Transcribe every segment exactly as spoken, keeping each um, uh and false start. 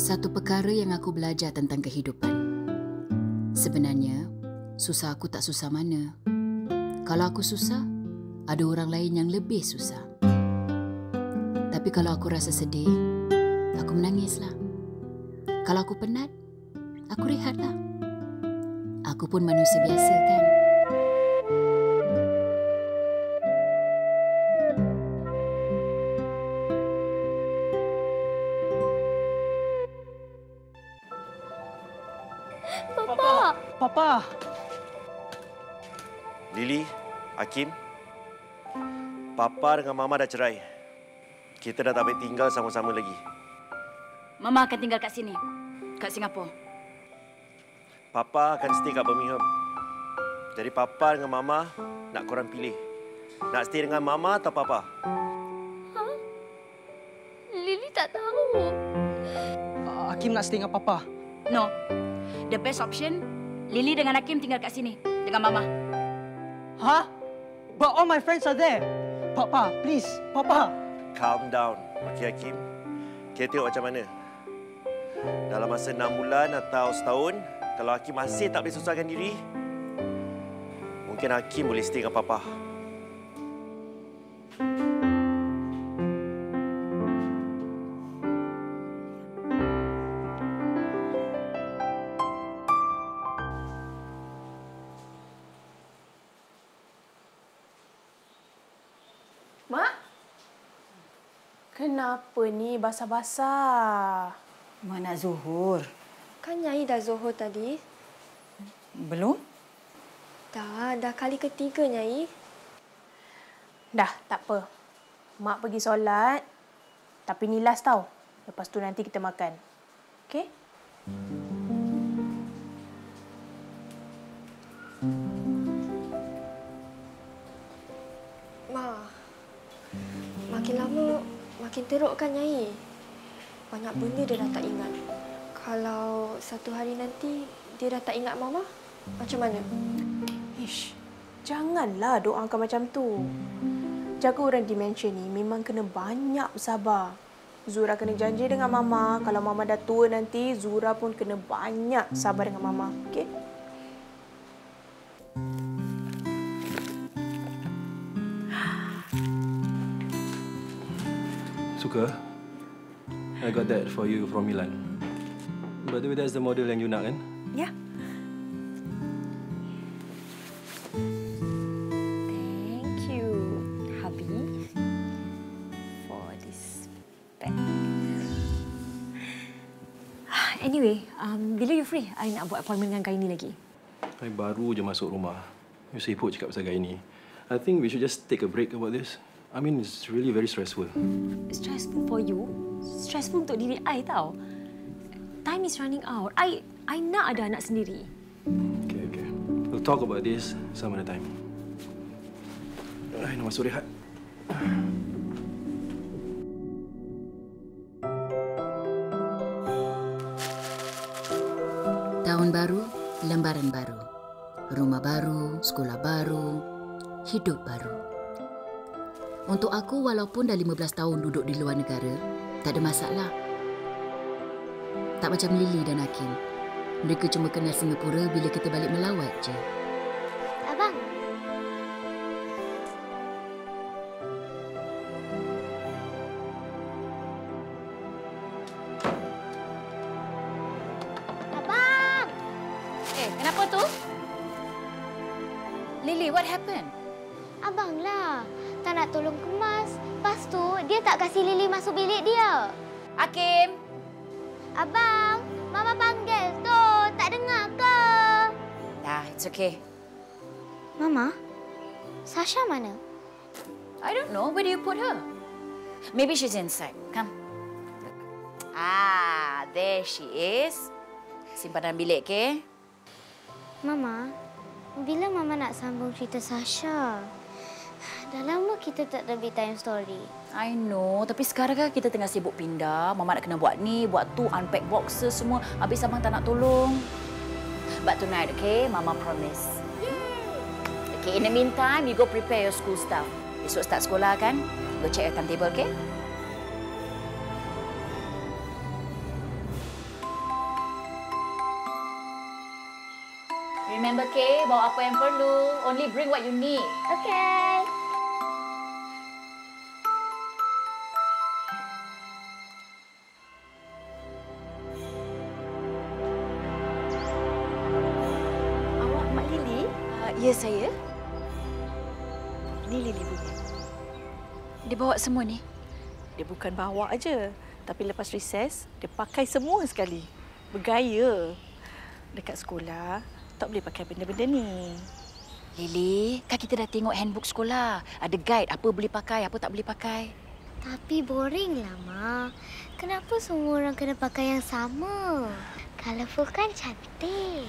Satu perkara yang aku belajar tentang kehidupan. Sebenarnya, susah aku tak susah mana. Kalau aku susah, ada orang lain yang lebih susah. Tapi kalau aku rasa sedih, aku menangislah. Kalau aku penat, aku rehatlah. Aku pun manusia biasa, kan? Papa! Papa! Lily, Hakim, Papa dengan Mama dah cerai. Kita dah tak boleh tinggal sama-sama lagi. Mama akan tinggal kat sini, kat Singapura. Papa akan stay kat Birmingham. Jadi Papa dengan Mama nak korang pilih. Nak stay dengan Mama atau Papa? Hah? Lily tak tahu. Hakim nak stay dengan Papa. No. The best option, Lily dengan Hakim tinggal kat sini dengan Mama. Huh? But all my friends are there. Papa, please, Papa. Calm down, okay, Hakim. Kita tengok macam mana. Dalam masa enam bulan atau setahun, kalau Hakim masih tak boleh susahkan diri, mungkin Hakim boleh stay dengan Papa. Kenapa ni basah-basah? Mak nak zuhur. Kan Nyai dah zuhur tadi? Belum? Dah, dah kali ketiga Nyai. Dah, tak apa. Mak pergi solat. Tapi ni last tau. Lepas tu nanti kita makan. Okey? Ma, makin lama makin teruk kan, Nyai? Banyak benda dia dah tak ingat. Kalau satu hari nanti dia dah tak ingat Mama, macam mana? Ish, janganlah doakan macam tu. Jaga orang dementia ni memang kena banyak bersabar. Zura kena janji dengan Mama. Kalau Mama dah tua nanti, Zura pun kena banyak sabar dengan Mama. Okey? Suka? I got that for you from Milan. By the way, that's the model yang you nak, kan? Yeah. Thank you, hubby, for this bag. Anyway, um, bila you free? I nak buat appointment dengan Gaini lagi. I baru je masuk rumah. You sibuk cakap pasal Gaini. I think we should just take a break about this. I mean, it's really very stressful. Stressful for you? Stressful untuk diri I tau. Time is running out. I I nak ada anak sendiri. Okay, okay. We'll talk about this some other time. I nak masuk rehat. Tahun baru, lembaran baru. Rumah baru, sekolah baru, hidup baru. Untuk aku, walaupun dah lima belas tahun duduk di luar negara, tak ada masalah. Tak macam Lily dan Akin. Mereka cuma kenal Singapura bila kita balik melawat je. Abang. Abang! Eh, kenapa tu? Lily, what happened? Abang lah. Tak nak tolong kemas. Lepas tu, dia tak kasi Lily masuk bilik dia. Hakim! Abang, Mama panggil tu. Tak dengar ke? Dah, it's okay. Mama, Sasha mana? I don't know. Where do you put her? Maybe she's inside. Come. Ah, there she is. Simpan dalam bilik, okay? Mama, bila Mama nak sambung cerita Sasha? Dah lama kita tak ada bedtime story. I know. Tapi sekarang kan kita tengah sibuk pindah. Mama nak kena buat ni, buat tu, unpack boxes semua. Habis Abang tak nak tolong. But tonight, okay? Mama promise. Yay! Okay, in the meantime, you go prepare your school stuff. Besok start sekolah, kan? Go check your timetable, okay? okay? Bawa apa yang perlu. Only bring what you need. Okay. Awak Mak Lily? Uh, ya, saya. Ni Lily punya. Dia bawa semua ni? Dia bukan bawa aja. Tapi lepas reses, dia pakai semua sekali. Bergaya. Dekat sekolah, tak boleh pakai benda-benda ni. Lily, kan kita dah tengok handbook sekolah. Ada guide apa boleh pakai, apa tak boleh pakai. Tapi boring lah, Mak. Kenapa semua orang kena pakai yang sama? Colourful kan cantik.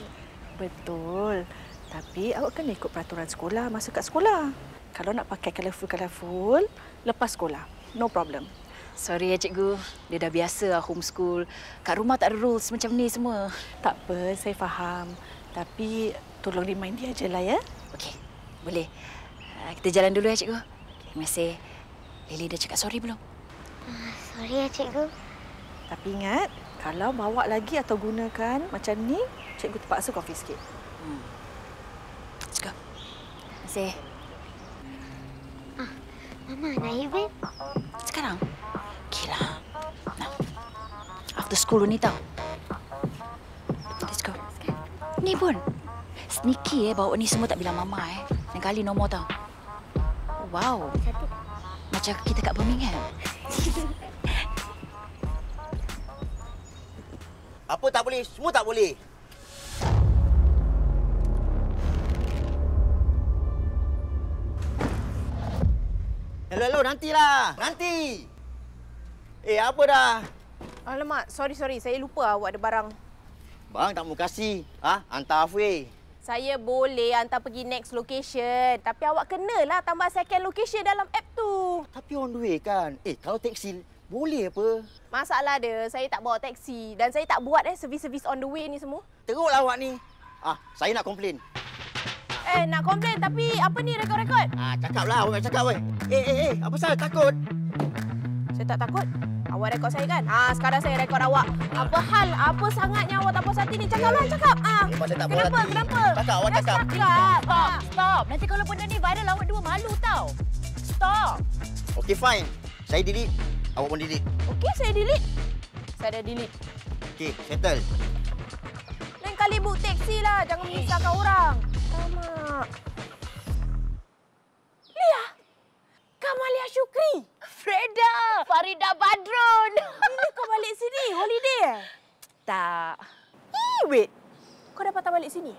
Betul. Tapi awak kena ikut peraturan sekolah masa kat sekolah. Kalau nak pakai colourful-colourful, lepas sekolah. No problem. Sorry ya, cikgu. Dia dah biasa lah homeschool. Kat rumah tak ada rules macam ni semua. Tak apa, saya faham. Tapi tolong remind dia je lah ya. Okey, boleh. Kita jalan dulu ya, cikgu. Terima kasih. Lily dah cakap sorry belum? Uh, sorry ya, cikgu. Tapi ingat, kalau bawa lagi atau gunakan macam ni, cikgu terpaksa confiscate. Hmm. Let's go. Terima kasih. Ah, Mama nak event? Sekarang? Okeylah. Nah. After school ni tau. Let's go. Ni pun. Sneaky eh bawa ni semua tak bilang Mama eh. Lain kali nombor tau. Wow. Macam kita kat Birmingham. Apa tak boleh, semua tak boleh. Hello, hello. Nantilah. Nanti. Eh, apa dah? Alamak, sorry, sorry. Saya lupa awak ada barang. Barang tak mau kasih. Ha? Hantar halfway. Saya boleh hantar pergi next location. Tapi awak kenalah tambah second location dalam app tu. Tapi on the way kan? Eh, kalau teksi, boleh apa? Masalah dia, saya tak bawa teksi. Dan saya tak buat eh servis-servis on the way ni semua. Teruklah awak ni. Ah, saya nak komplain. Eh, nak komplain tapi apa ni rekod-rekod? Ah, cakaplah awak cakap weh. Eh, eh, eh. Apa salah takut? Saya tak takut. Awak rekod saya kan? Ha, sekarang saya rekod awak. Apa hal, apa sangatnya awak tak puas hati ni? Cakaplah, cakap. Ah, cakap. Ha. Kenapa, kenapa? Cakap, awak cakap. Cakap. Stop, stop. Nanti kalau benda ni viral, awak dua malu tau. Stop. Okey, fine. Saya delete. Awak pun delete. Okey, saya delete. Saya dah delete. Okey, settle. Lain kali book teksi lah. Jangan menyusahkan orang. Alamak. Leah. Kamaliah Syukri. Freda. Faridah Badrun. Bila kau balik sini? Holiday eh? Tak. Eh, wait. Kau dah patah balik sini?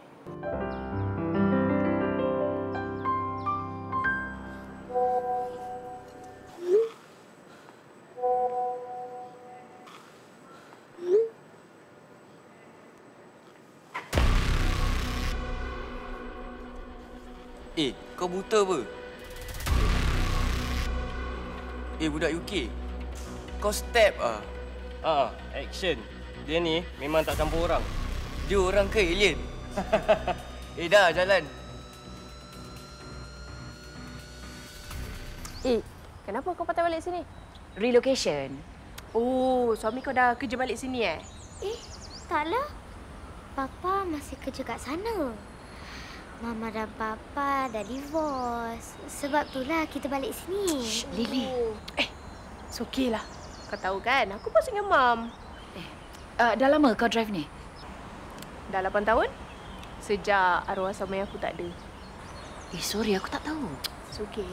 Eh, kau buta apa? Eh, budak U K. Kau step ah. Ah, action. Dia ni memang tak campur orang. Dia orang ke alien? Eh, dah jalan. Eh, kenapa kau patah balik sini? Relocation. Oh, suami kau dah kerja balik sini eh? Eh, taklah. Papa masih kerja kat sana. Mama dan Papa dah divorce. Sebab itulah kita balik sini. Shh, Lily. Eh, it's okay lah. Kau tahu kan, aku pun dengan Mam. Eh, uh, dah lama kau drive ni? Dah lapan tahun. Sejak arwah suami aku tak ada. Eh, sorry. Aku tak tahu. It's okay.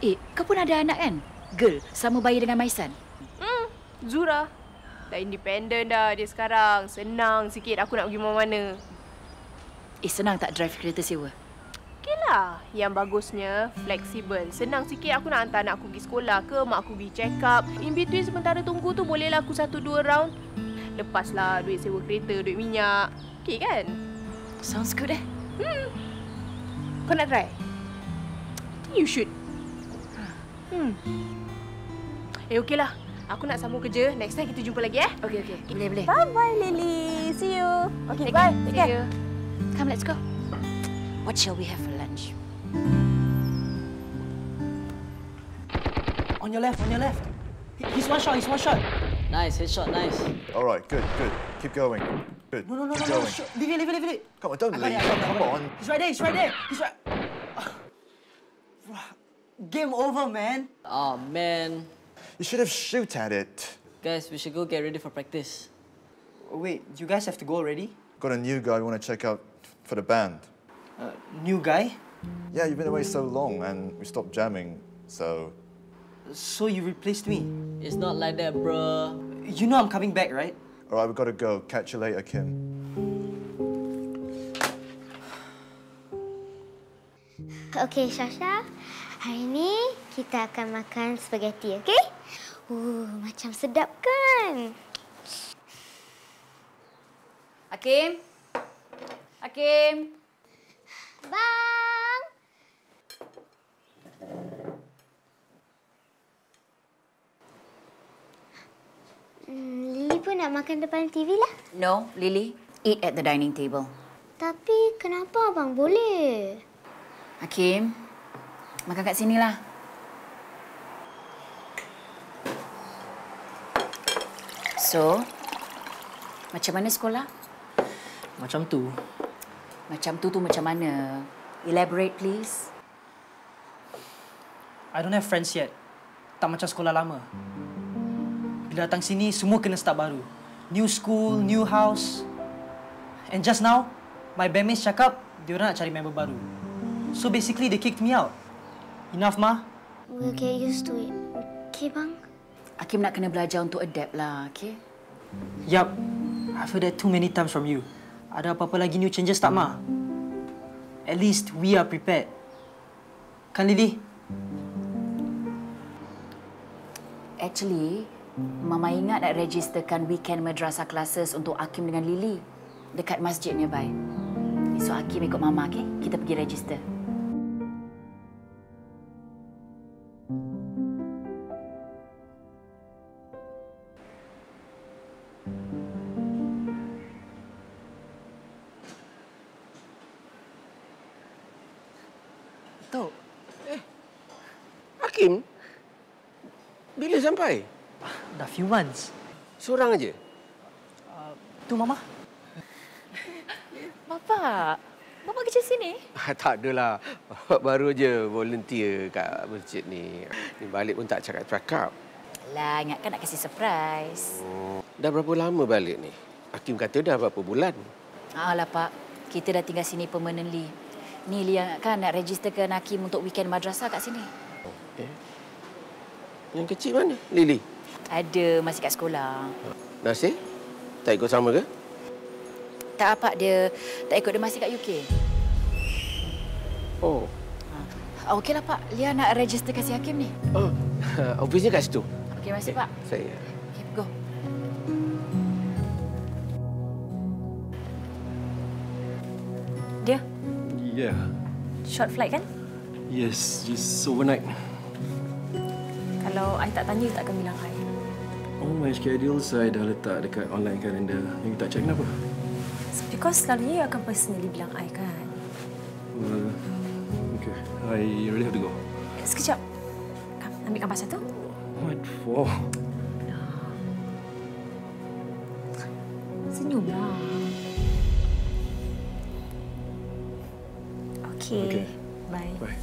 Eh, kau pun ada anak kan? Girl, sama bayi dengan Maisan. Hmm, Zura. Dah independent dah dia sekarang. Senang sikit aku nak pergi mana-mana. Eh, senang tak drive kereta sewa? Okeylah. Yang bagusnya, fleksibel. Senang sikit aku nak hantar anak aku pergi sekolah ke, mak aku pergi check up. In between sementara tunggu tu, bolehlah aku satu dua round. Lepaslah duit sewa kereta, duit minyak. Okey kan? Sounds good eh? Hmm. Kau nak try? You should. Hmm. Eh, okeylah. Aku nak sambung kerja. Next time kita jumpa lagi eh? Okey, okey. Boleh, boleh. Bye-bye, Lily. See you. Okey, bye. Take care. Come, let's go. What shall we have for lunch? On your left, on your left. He's one shot, he's one shot. Nice, headshot, nice. All right, good, good. Keep going. Good. No, no, no, no, no. Leave it, leave it, leave it. Come on, don't leave. Come on. He's right there, he's right there. He's right. Game over, man. Oh, man. You should have shoot at it. Guys, we should go get ready for practice. Wait, you guys have to go already? Got a new guy we want to check out for the band. Uh, new guy? Yeah, you've been away so long and we stopped jamming, so... So you replaced me? It's not like that, bro. You know I'm coming back, right? All right, we've got to go. Catch you later, Kim. Okay, Sasha. Hari ini kita akan makan spaghetti, okay? Uh, macam sedap kan? Hakim. Hakim. Bang. Hmm, Lily pun nak makan depan T V lah. No, Lily. Eat at the dining table. Tapi kenapa abang boleh? Hakim. Makan kat sinilah. So, macam mana sekolah? Macam tu. Macam tu tu macam mana? Elaborate please. I don't have friends yet. Tak macam sekolah lama. Bila datang sini, semua kena start baru. New school, new house. And just now, my bandmates cakap diorang nak cari member baru. So basically, they kicked me out. Enough, Ma. We'll get used to it. Okay, Bang? Hakim nak kena belajar untuk adapt lah, okay? Yup. I've heard that too many times from you. Ada apa-apa lagi new changes tak, Ma? At least we are prepared. Kan, Lily? Actually, Mama ingat nak registerkan weekend madrasah classes untuk Hakim dengan Lily dekat masjid nearby. So, Hakim ikut Mama, okay? Kita pergi register. Sampai? Dah few months. Seorang aja? Uh, tu Mama. Bapak, Bapak kerja sini? Tak adalah. Bapak baru aja volunteer kat masjid ni. Ni balik pun tak cakap-cakap. Alah, ingatkan nak kasih surprise. Oh. Dah berapa lama balik ni? Hakim kata dah berapa bulan. Alah Pak, kita dah tinggal sini permanently. Ni Leah kan nak registerkan Hakim untuk weekend madrasah kat sini. Okay. Yang kecil mana? Lily? Ada, masih kat sekolah. Nasir? Tak ikut sama ke? Tak apa dia. Tak ikut, dia masih kat U K. Oh. Okeylah Pak, Leah nak register kasih Hakim ni. Oh, ofisnya kat situ. Okey, terima kasih Pak. Saya. Okay, go. Dia? Yeah. Short flight kan? Yes, just overnight. Kalau I tak tanya, you takkan bilang I. Oh, my schedule saya dah letak dekat online calendar. You tak check kenapa? It's because selalunya you akan personally bilang I, kan? Well, okay. I really have to go. Sekejap. Ambil gambar satu. What for? Senyumlah. Okay. Okay. Bye. Bye.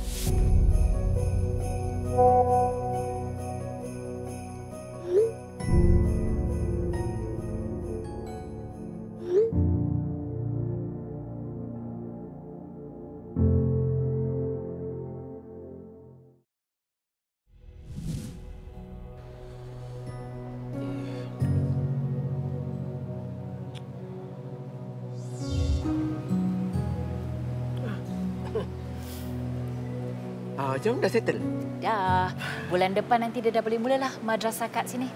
Jom, dah settle? Dah. Bulan depan nanti dia dah boleh mulalah madrasah kat sini.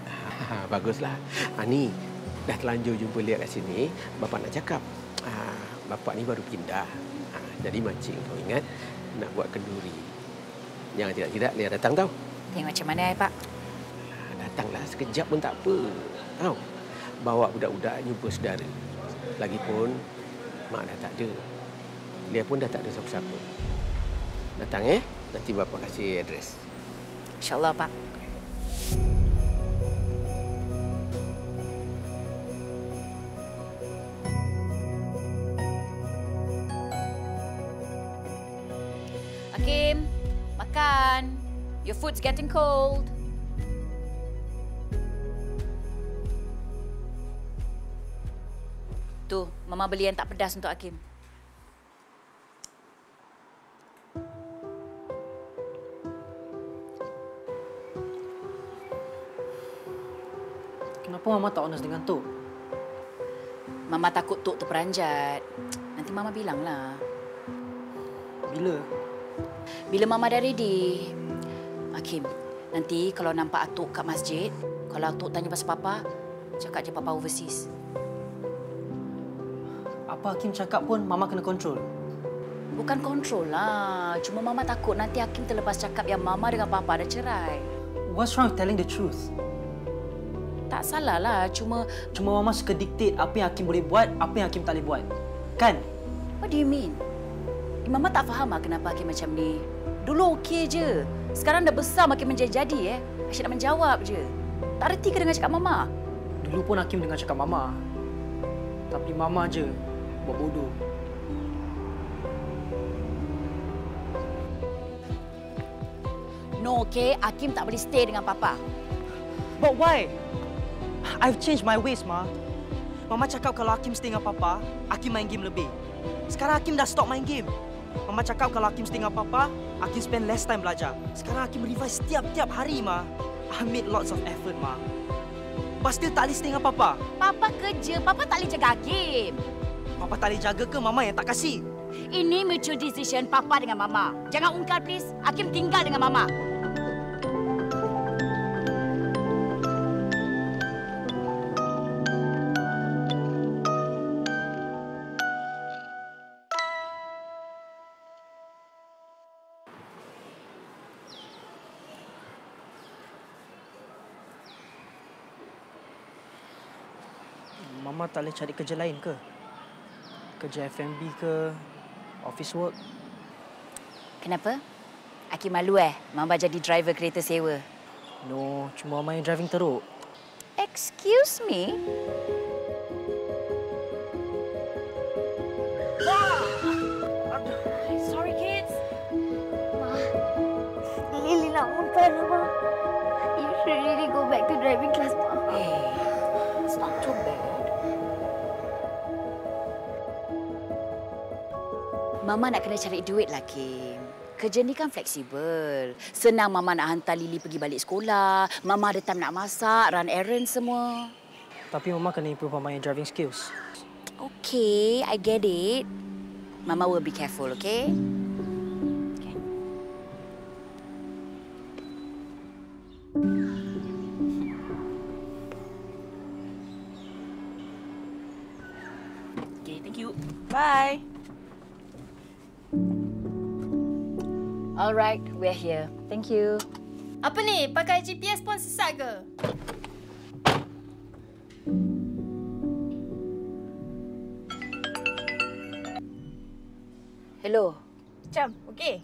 Ah, baguslah. Ah, ni, dah terlanjur jumpa Leah kat sini, bapa nak cakap. Ah, bapa ni baru pindah. Ah, jadi makcik kau ingat nak buat kenduri. Jangan tidak-tidak Leah datang tau. Tengok macam mana, Pak? Ah, datanglah sekejap pun tak apa. Tau, bawa budak-budak jumpa saudara. Lagipun, mak dah tak ada. Leah pun dah tak ada siapa-siapa. Datang, eh? Nanti bapa kasih adres. InsyaAllah, Pak. Hakim, makan. Your food's getting cold. Tuh, Mama beli yang tak pedas untuk Hakim. Kenapa Mama tak honest dengan Tok? Mama takut Tok terperanjat. Nanti Mama bilanglah. Bila? Bila Mama dah ready. Hakim, nanti kalau nampak Atok kat masjid, kalau Atok tanya pasal Papa, cakap je Papa overseas. Apa Hakim cakap pun, Mama kena kontrol. Bukan kontrol lah. Cuma Mama takut nanti Hakim terlepas cakap yang Mama dengan Papa dah cerai. What's wrong with telling the truth? Tak salah lah. Cuma... Cuma Mama suka dictate apa yang Hakim boleh buat, apa yang Hakim tak boleh buat. Kan? What do you mean? Eh, Mama tak faham lah kenapa Hakim macam ni. Dulu okey je. Sekarang dah besar makin menjadi-jadi eh. Asyik nak menjawab je. Tak reti ke dengar cakap Mama? Dulu pun Hakim dengar cakap Mama. Tapi Mama je buat bodoh. No, okay? Hakim tak boleh stay dengan Papa. But why? I've changed my ways, Ma. Mama cakap kalau Hakim stay dengan Papa, Hakim main game lebih. Sekarang Hakim dah stop main game. Mama cakap kalau Hakim stay dengan Papa, Hakim spend less time belajar. Sekarang Hakim revise tiap-tiap hari, Ma. I made lots of effort, Ma. But still tak boleh stay dengan Papa. Papa kerja, Papa tak boleh jaga Hakim. Papa tak boleh jaga ke Mama yang tak kasih? Ini mutual decision Papa dengan Mama. Jangan ungkal, please. Hakim tinggal dengan Mama. Mama tak boleh cari kerja lain ke? Kerja F and B ke, office work. Kenapa? Hakim malu eh, Mama jadi driver kereta sewa. No, cuma Mama yang driving teruk. Excuse me? Ah! Sorry, kids. Ma, Lily nak muntah, Ma. You should really go back to driving class, Ma. Hey, it's not too bad. Mama nak kena cari duit lah, Kim. Kerja ni kan fleksibel. Senang Mama nak hantar Lily pergi balik sekolah. Mama ada time nak masak, run errand semua. Tapi Mama kena improve Mama yang driving skills. Okay, I get it. Mama will be careful, okay? Okay. Okay, thank you. Bye. All right, we're here. Thank you. Apa ni? Pakai G P S pun sesat ke? Hello. Macam, okey?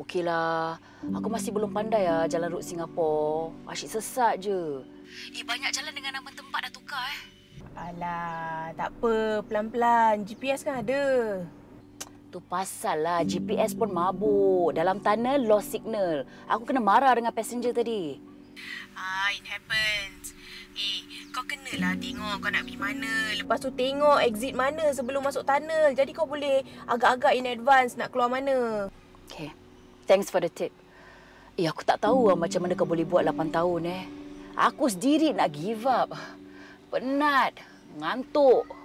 Okeylah. Aku masih belum pandai lah jalan route Singapura. Asyik sesat je. Eh, banyak jalan dengan nama tempat dah tukar eh. Alah, tak apa. Pelan-pelan. G P S kan ada. Tu pasal lah, G P S pun mabuk. Dalam tunnel, lost signal. Aku kena marah dengan passenger tadi. Ah, it happens. Eh, kau kenalah tengok kau nak pergi mana. Lepas tu tengok exit mana sebelum masuk tunnel. Jadi kau boleh agak-agak in advance nak keluar mana. Okay, thanks for the tip. Eh, aku tak tahu lah macam mana kau boleh buat lapan tahun eh. Aku sendiri nak give up. Penat, ngantuk.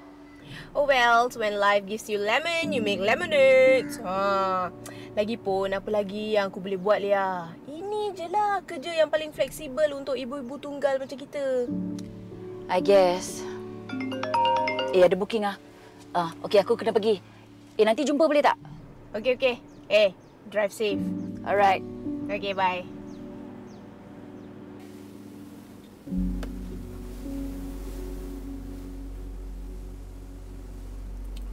Oh well, when life gives you lemon, you make lemonade. Ha. Lagipun, apa lagi yang aku boleh buat, Leah? Ini je lah kerja yang paling fleksibel untuk ibu-ibu tunggal macam kita. I guess. Eh, ada booking ah. Ah, okey, aku kena pergi. Eh, nanti jumpa boleh tak? Okey, okey. Eh, drive safe. Alright. Okey, bye.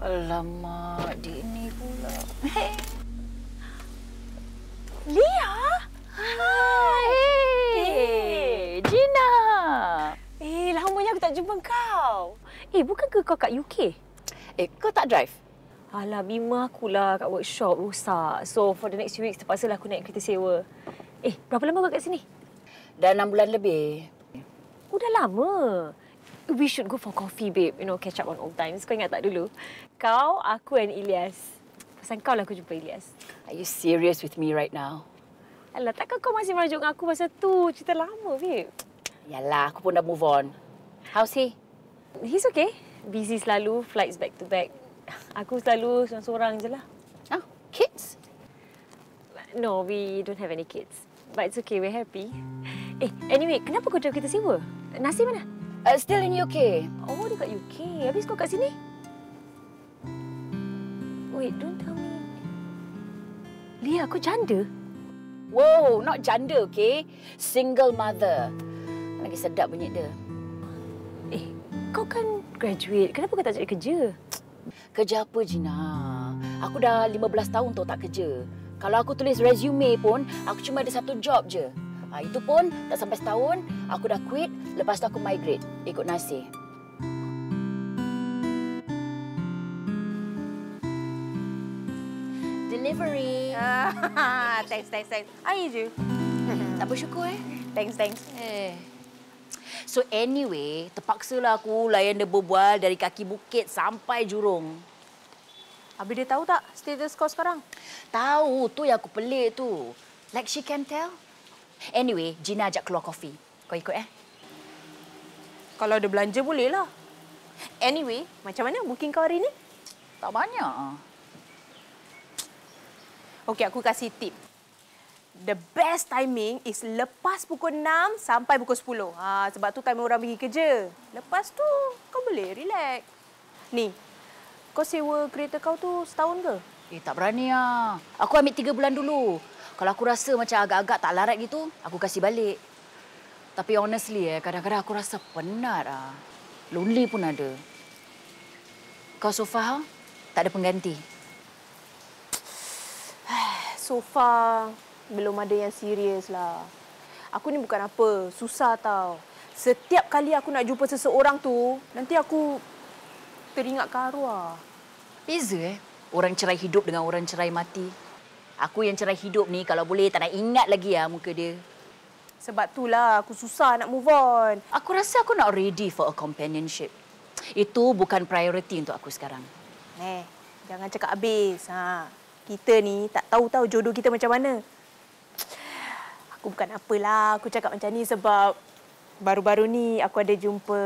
Alamak, dia ni pula. Hey. Leah? Hai. Hey. Hey. Gina. Eh, lamanya aku tak jumpa kau. Eh, bukankah kau kat U K? Eh, kau tak drive? Alah, bima akulah kat workshop rosak. So, for the next few weeks, terpaksalah aku naik kereta sewa. Eh, berapa lama kau kat sini? Dah enam bulan lebih. Oh, dah lama. We should go for coffee, babe. You know, catch up on old times. Kau ingat tak dulu? Kau, aku and Ilyas. Pasal kau lah aku jumpa Ilyas. Are you serious with me right now? Alah, takkan kau masih merajuk dengan aku pasal tu? Cerita lama, babe. Yalah, aku pun dah move on. How's he? He's okay. Busy selalu, flights back to back. Aku selalu seorang-seorang je lah. Ah, kids? No, we don't have any kids. But it's okay, we're happy. Eh, anyway, kenapa kau drive kereta sewa? Nasir mana? Uh, still in U K. Oh, dekat U K. Habis kau kat sini? Wait, don't tell me. Leah, kau janda? Wow, not janda, okay? Single mother. Lagi sedap bunyi dia. Eh, kau kan graduate. Kenapa kau tak cari kerja? Kerja apa, Gina? Aku dah lima belas tahun tau tak kerja. Kalau aku tulis resume pun, aku cuma ada satu job je. Ha, itu pun tak sampai setahun, aku dah quit. Lepas tu aku migrate, ikut Nasir. Delivery. Ah, thanks, thanks, thanks. Air je. Tak bersyukur, eh? Thanks, thanks. Eh. So anyway, terpaksalah aku layan dia berbual dari kaki bukit sampai jurung. Habis dia tahu tak status kau sekarang? Tahu. Tu yang aku pelik tu. Like she can tell. Anyway, Gina ajak keluar kopi. Kau ikut, eh? Kalau ada belanja, bolehlah. Anyway, macam mana booking kau hari ni? Tak banyak. Okey, aku kasih tip. The best timing is lepas pukul enam sampai pukul sepuluh. Ha, sebab tu time orang pergi kerja. Lepas tu, kau boleh relax. Ni, kau sewa kereta kau tu setahun ke? Eh, tak berani lah. Aku ambil tiga bulan dulu. Kalau aku rasa macam agak-agak tak larat gitu, aku kasih balik. Tapi honestly, eh, kadang-kadang aku rasa penat lah. Lonely pun ada. Kau Sofah, tak ada pengganti? Sofah, belum ada yang serius lah. Aku ni bukan apa, susah tau. Setiap kali aku nak jumpa seseorang tu, nanti aku teringat ke arwah. Beza, eh? Orang cerai hidup dengan orang cerai mati. Aku yang cerai hidup ni kalau boleh tak nak ingat lagi lah muka dia. Sebab itulah aku susah nak move on. Aku rasa aku not ready for a companionship. Itu bukan priority untuk aku sekarang. Eh, jangan cakap habis. Ha. Kita ni tak tahu-tahu jodoh kita macam mana. Aku bukan apalah aku cakap macam ni sebab baru-baru ni aku ada jumpa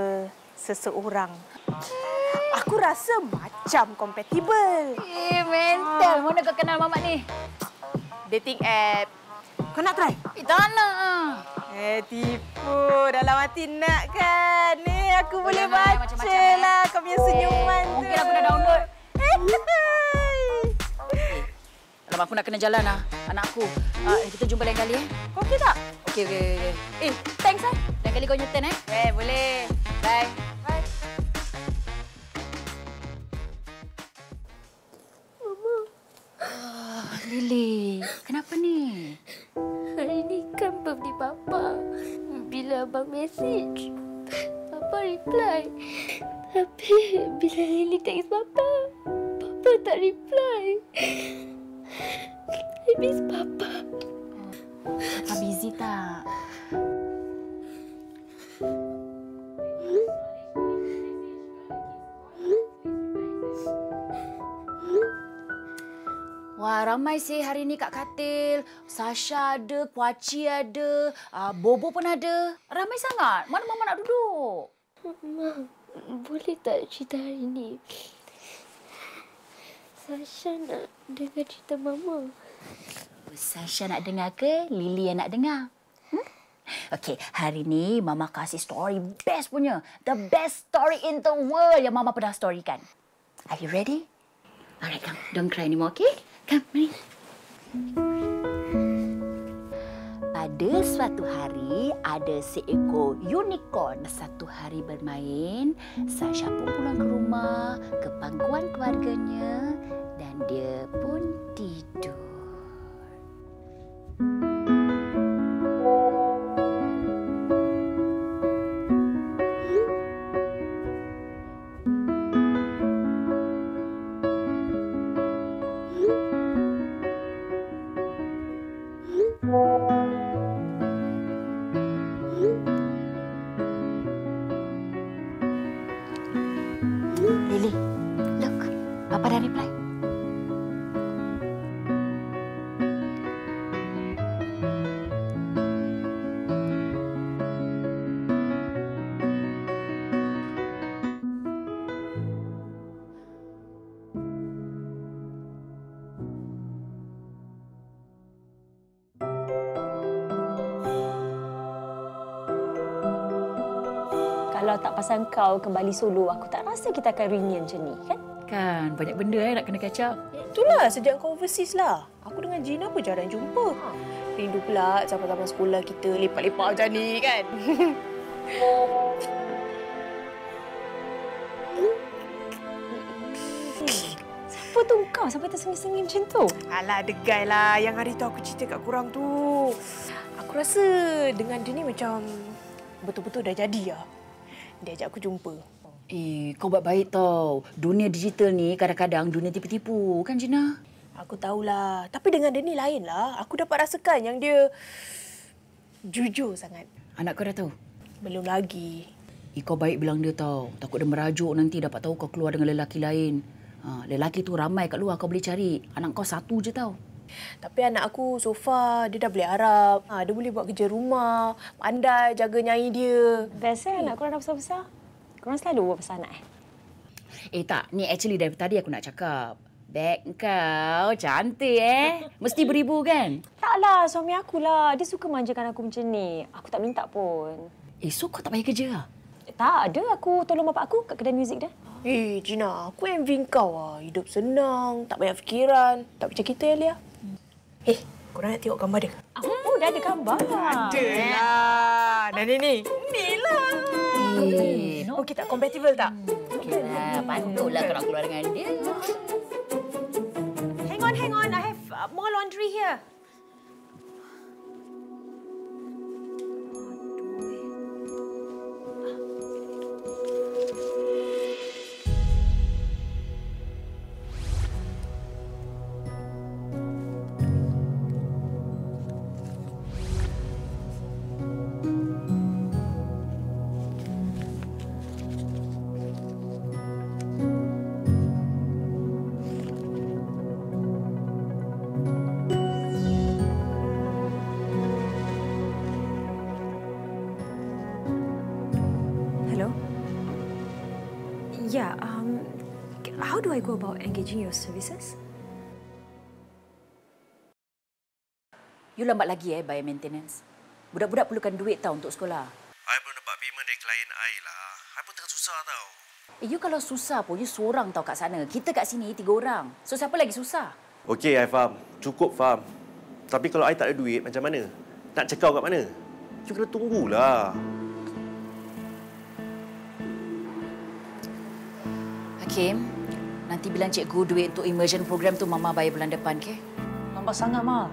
seseorang. Aku rasa macam kompatibel. Eh, mental. Mana kau kenal mamak ni? Dating app. Kau nak try? Eh, tak nak. Eh, tipu. Dalam hati nak kan? Eh, aku boleh, boleh baca macam -macam lah kau punya senyuman eh, tu. Mungkin aku dah download. Eh, alamak, aku nak kena jalan lah. Anak aku. Uh, kita jumpa lain kali, eh. Kau okey tak? Okey, okey, okey. Eh, thanks lah. Lain kali kau nyetan, eh. Eh, boleh. Bye. Bye. Lily, kenapa ni? Hari ni kan birthday Papa. Bila Abang message, Papa reply. Tapi bila Lily text Papa, Papa tak reply. I miss Papa. Papa busy tak? Wah, ramai sih hari ni kat katil. Sasha ada, Kuaci ada, uh, Bobo pun ada. Ramai sangat. Mana Mama nak duduk? Mama, boleh tak cerita hari ni? Sasha nak dengar cerita Mama. Sasha nak dengar ke? Lily yang nak dengar? Hmm? Okey, hari ni Mama kasih story best punya. The best story in the world yang Mama pernah storykan. Are you ready? Alright, come. Don't cry anymore, okay? Come, mari. Pada suatu hari, ada seekor unicorn. Satu hari bermain, Sasha pun pulang ke rumah, ke pangkuan keluarganya dan dia pun tidur. kalau tak pasang kau kembali Solo, aku tak rasa kita akan ringan macam ni, kan? Kan, banyak benda eh, nak kena kacau. Itulah, sejak kau overseas lah. Aku dengan Gina pun jarang jumpa. Ha. Rindu pula zaman-zaman sekolah kita lepak-lepak macam ni, kan? Apa tu kau sampai tersengi-sengi macam tu? Alah, degai lah yang hari tu aku cerita kat korang tu. Aku rasa dengan dia ni macam betul-betul dah jadi lah. Dia ajak aku jumpa. Eh, kau buat baik tau. Dunia digital ni kadang-kadang dunia tipu-tipu, kan Gina? Aku tahulah. Tapi dengan dia ni lain lah. Aku dapat rasakan yang dia jujur sangat. Anak kau dah tahu? Belum lagi. Eh, kau baik bilang dia tau. Takut dia merajuk nanti dapat tahu kau keluar dengan lelaki lain. Ha, lelaki tu ramai kat luar, kau boleh cari. Anak kau satu je tau. Tapi anak aku, Sofah, dia dah boleh Arab. Ha, dia boleh buat kerja rumah, pandai jaga nyai dia. Biasanya eh. Anak korang dah besar-besar. Korang selalu buat pasal anak eh? Eh tak, ni actually dari tadi aku nak cakap. Beg kau cantik eh? Mesti beribu kan? Taklah, suami akulah. Dia suka manjakan aku macam ni. Aku tak minta pun. Eh, so kau tak payah kerja lah? Eh, tak ada. Aku tolong bapak aku kat kedai muzik dia. Eh, Gina, aku envy kau lah. Hidup senang, tak banyak fikiran. Tak macam kita, Elia. Eh, hey, korang nak tengok gambar dia? Oh, oh dah ada gambar. Ada lah. Dan ini. Inilah. Eh, no. Okey tak? Compatible tak? Okey lah. Patutlah korang keluar dengan dia. Hang on, hang on. I have more laundry here. How do I go about engaging your services? You lambat lagi eh bayar maintenance. Budak-budak perlukan duit tau untuk sekolah. I belum dapat payment dari klien I lah. I pun tengah susah tau. Eh, you kalau susah pun, you seorang tau kat sana. Kita kat sini tiga orang. So siapa lagi susah? Okey, I faham. Cukup faham. Tapi kalau I tak ada duit, macam mana? Nak cekau kat mana? You kena tunggulah. Hakim. Nanti bilang cikgu duit untuk immersion program tu Mama bayar bulan depan, okey? Lambat sangat, Ma.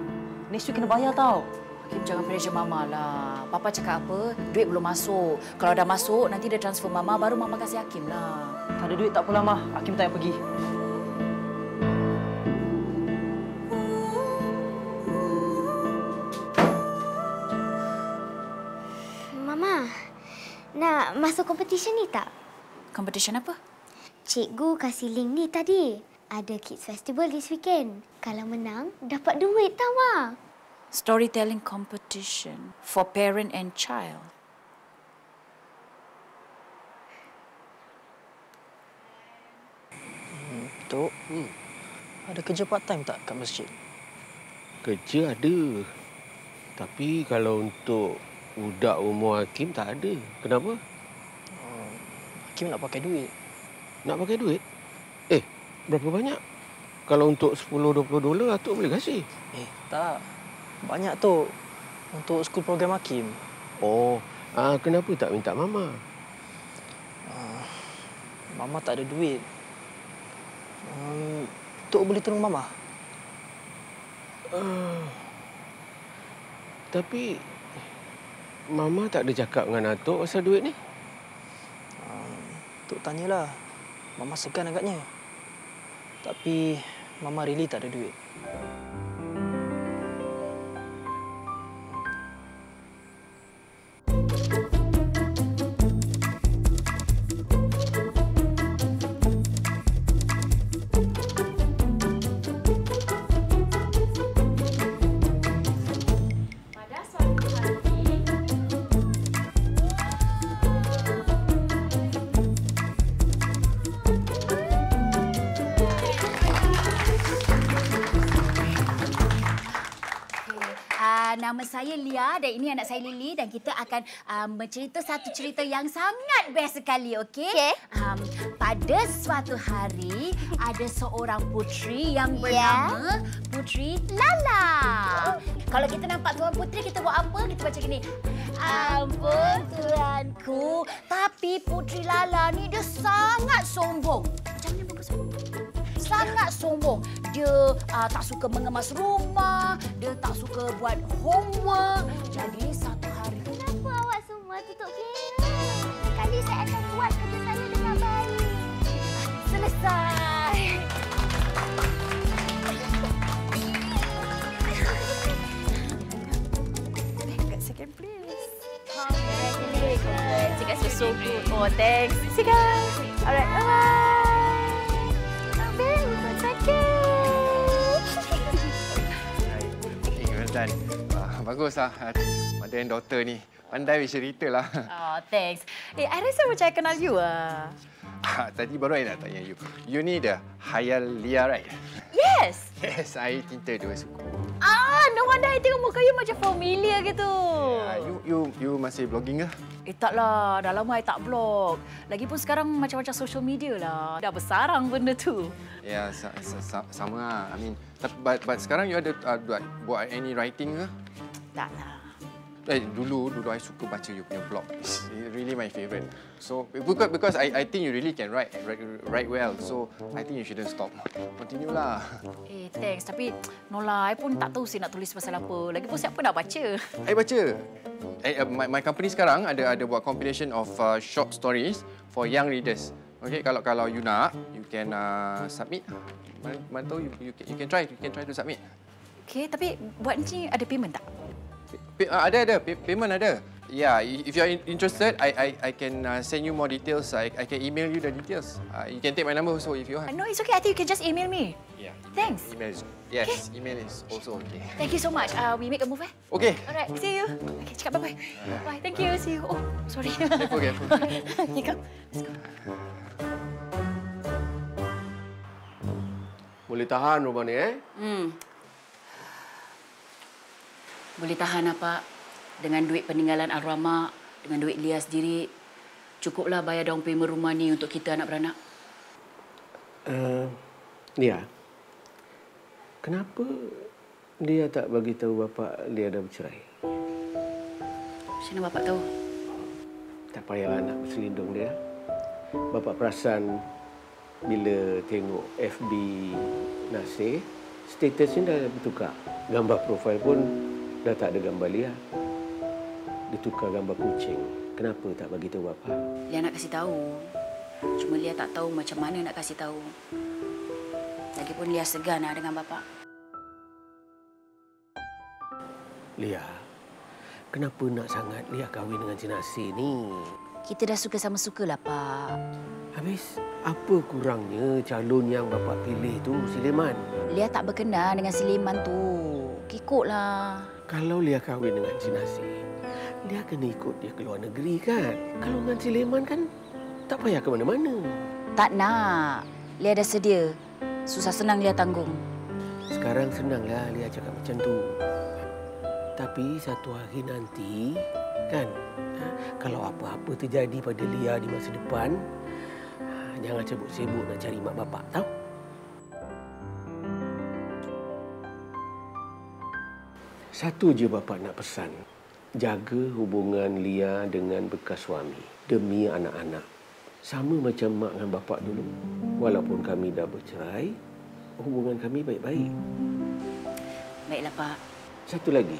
Next week kena bayar tau. Hakim, jangan pressure Mama lah. Papa cakap apa, duit belum masuk. Kalau dah masuk, nanti dia transfer Mama, baru Mama kasih Hakim lah. Tak ada duit, tak apalah, Ma. Hakim tak payah pergi. Mama, nak masuk competition ni tak? Competition apa? Cikgu kasih link ni tadi. Ada Kids Festival this weekend. Kalau menang, dapat duit tau, Ma. Storytelling competition for parent and child. Hmm, Tok, hmm. ada kerja part time tak kat masjid? Kerja ada. Tapi kalau untuk budak umur Hakim tak ada. Kenapa? Hmm, Hakim nak pakai duit. Nak pakai duit? Eh, berapa banyak? Kalau untuk sepuluh dua puluh dolar, Atok boleh kasih. Eh, tak. Banyak, Tok. Untuk school program Hakim. Oh, ah, kenapa tak minta Mama? Ah, Mama tak ada duit. Um, Tok boleh tolong Mama? Ah, tapi Mama tak ada cakap dengan Atok pasal duit ni? Um, Tok tanyalah. Mama segan agaknya. Tapi Mama really tak ada duit. Uh, nama saya Leah dan ini anak saya Lily dan kita akan uh, mencerita satu cerita yang sangat best sekali, okey? Okay. Um, pada suatu hari, ada seorang puteri yang bernama yeah. Puteri Lala. Oh. Kalau kita nampak tuan puteri, kita buat apa? Kita baca gini. Ampun Tuhanku, tapi Puteri Lala ni dia sangat sombong. Macam mana bagus sombong? Sangat sombong. Dia uh, tak suka mengemas rumah, dia tak suka buat homework. Jadi satu hari... Kenapa awak semua tutup kira? Sekali saya akan buat kerja saya dengan baik. Selesai. Second place. Congratulations. You guys are so good. Oh, thanks. See you guys. All right, bye-bye. Dan uh, baguslah uh, mother and daughter ni. Pandai bercerita lah. Oh, thanks. Eh, I rasa macam I kenal you lah. Uh. Tadi baru I nak tanya you. You ni dah Hayal Leah, right? Yes. Yes, I cinta dua suku. Ah, no wonder I tengok muka you macam familiar gitu. Yeah, you you you masih blogging ke? Eh, taklah. Dah lama I tak blog. Lagipun sekarang macam-macam social media lah. Dah bersarang benda tu. Ya, yeah, sa sa sama lah. I mean, but, but sekarang you ada uh, buat any writing ke? Tak lah. Eh, dulu, dulu I suka baca you punya blog. It's really my favourite. So, because, because I, I think you really can write, write, write well. So, I think you shouldn't stop. Continue lah. Eh, thanks. Tapi, no lah. I pun tak tahu saya nak tulis pasal apa. Lagipun siapa nak baca? I baca. I, uh, my, my company sekarang ada ada buat compilation of uh, short stories for young readers. Okay, kalau kalau you nak, you can uh, submit. Mantau, you, you, you can try. You can try to submit. Okay, tapi buat ni ada payment tak? Uh, ada ada payment ada. Yeah, if you are interested, I I I can uh, send you more details. I I can email you the details. Uh, you can take my number also if you want. Uh, no, it's okay. I think you can just email me. Yeah. Thanks. Email is yes. Okay. Email is also okay. Thank you so much. Uh, we make a move eh. Okay. Alright. See you. Okay. Cakap bye bye. Bye. Thank you. See you. Oh, sorry. Careful, careful. Here you go. Let's go. Boleh tahan rumah ni eh? Hmm. Boleh tahan apa? Dengan duit peninggalan arwah, dengan duit Leah sendiri, cukuplah bayar down payment rumah ni untuk kita anak beranak. Uh, Leah, kenapa Leah tak bagi tahu bapa Leah dah bercerai? Macam mana bapa tahu? Tak payah nak berselindung dia. Bapa perasan bila tengok F B Nasir, statusnya dah bertukar. Gambar profil pun dah tak ada gambar Leah. Dia tukar gambar kucing. Kenapa tak bagi tahu bapa? Leah nak kasih tahu. Cuma Leah tak tahu macam mana nak kasih tahu. Lagipun Leah segan lah dengan bapa. Leah, kenapa nak sangat Leah kahwin dengan si Nasir ni? Kita dah suka sama sukalah, Pak. Habis, apa kurangnya calon yang bapa pilih tu, Sileman? Leah tak berkenan dengan Sileman tu. Ikutlah. Kalau Leah kahwin dengan si Nasir, Leah kena ikut dia ke luar negeri kan? Kalau dengan si Sileman kan tak payah ke mana-mana. Tak nak. Leah dah sedia. Susah senang Leah tanggung. Sekarang senanglah Leah cakap macam tu. Tapi satu hari nanti, kan? Kalau apa-apa terjadi pada Leah di masa depan, jangan sibuk-sibuk nak cari mak bapak, tahu? Satu je bapa nak pesan. Jaga hubungan Leah dengan bekas suami demi anak-anak. Sama macam mak dengan bapa dulu. Walaupun kami dah bercerai, hubungan kami baik-baik. Baiklah, Pak. Satu lagi.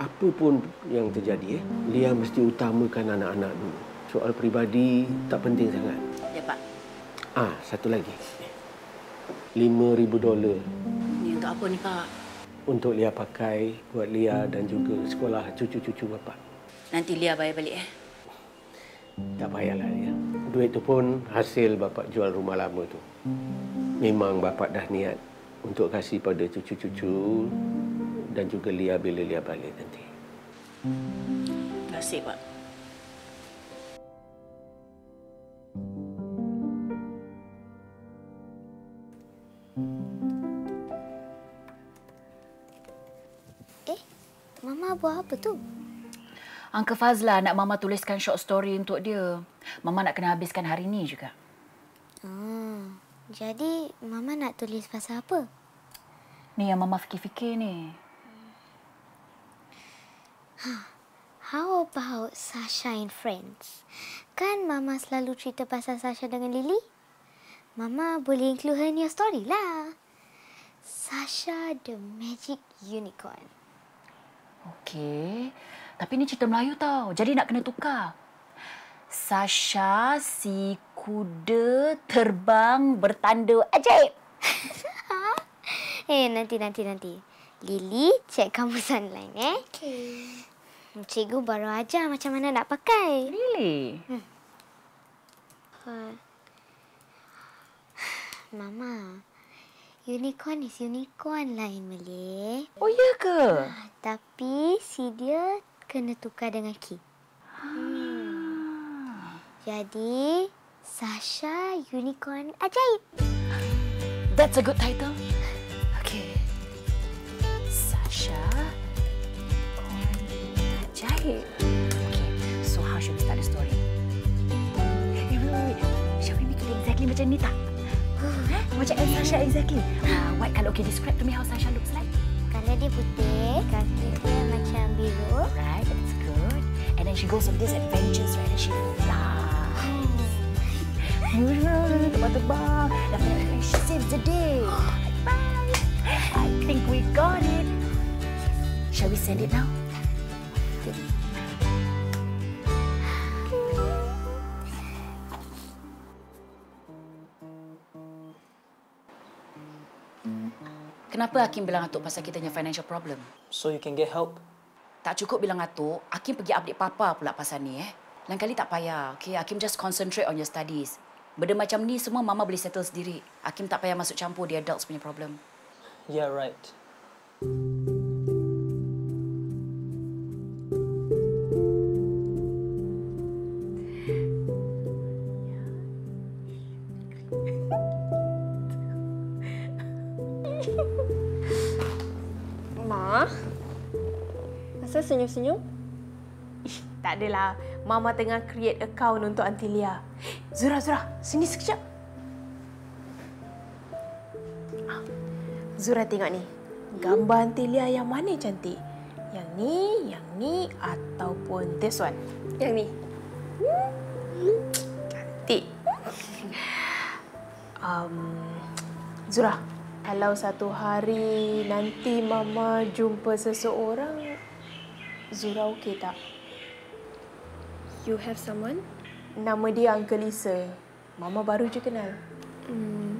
Apa pun yang terjadi, eh, Leah mesti utamakan anak-anak dulu. Soal peribadi tak penting sangat. Ya, Pak. Ah, satu lagi. lima ribu dolar. Ini untuk apa ni, Pak? Untuk Leah pakai, buat Leah dan juga sekolah cucu-cucu bapa. Nanti Leah bayar balik, eh? Tak payahlah, Leah. Duit tu pun hasil bapa jual rumah lama tu. Memang bapa dah niat untuk kasih pada cucu-cucu dan juga Leah bila Leah balik nanti. Terima kasih, Pak. Mama buat apa tu? Uncle Fazlan nak Mama tuliskan short story untuk dia. Mama nak kena habiskan hari ni juga. Hmm. Jadi Mama nak tulis pasal apa? Ni yang Mama fikir-fikir ni. Ha. How about Sasha and Friends? Kan Mama selalu cerita pasal Sasha dengan Lily? Mama boleh include her new story lah. Sasha the Magic Unicorn. Okey. Tapi ni cerita Melayu tau. Jadi nak kena tukar. Sasha si kuda terbang bertanda ajaib. Eh, hey, nanti, nanti, nanti. Lily, check kamus online, eh. Okey. Cikgu baru ajar macam mana nak pakai. Really? Hmm. Uh, Mama, unicorn is unicorn lah in Malay. Oh, iya ke? Uh, tapi si dia kena tukar dengan Ki. Hmm. Jadi, Sasha Unicorn Ajaib. That's a good title. Okay. Sasha... Okay, so how should we start the story? Hey, wait, wait, wait. Shall we make it exactly macam ni tak? Huh? Macam Sasha exactly. Uh, white colour, okay, describe to me how Sasha looks like. Kalau dia putih, kaki dia macam biru. Right, that's good. And then she goes on this adventures, right? And she flies. Terbang-terbang. And she saves the day. Bye. I think we got it. Shall we send it now? Kenapa Hakim bilang Atok pasal kitanya financial problem? So you can get help? Tak cukup bilang Atok, Hakim pergi update Papa pula pasal ni eh. Lain kali tak payah, okay? Hakim just concentrate on your studies. Benda macam ni semua Mama boleh settle sendiri. Hakim tak payah masuk campur dia adults punya problem. Yeah, right. Senyum-senyum? Tak adalah. Mama tengah create account untuk Aunty Leah. Zura, Zura. Sini sekejap. Zura tengok ni. Gambar Aunty Leah yang mana cantik? Yang ni, yang ni ataupun this one? Yang ni. Cantik. Um, Zura, kalau satu hari nanti Mama jumpa seseorang, Zura okey tak? You have someone? Nama dia Uncle Lisa. Mama baru je kenal. Hmm.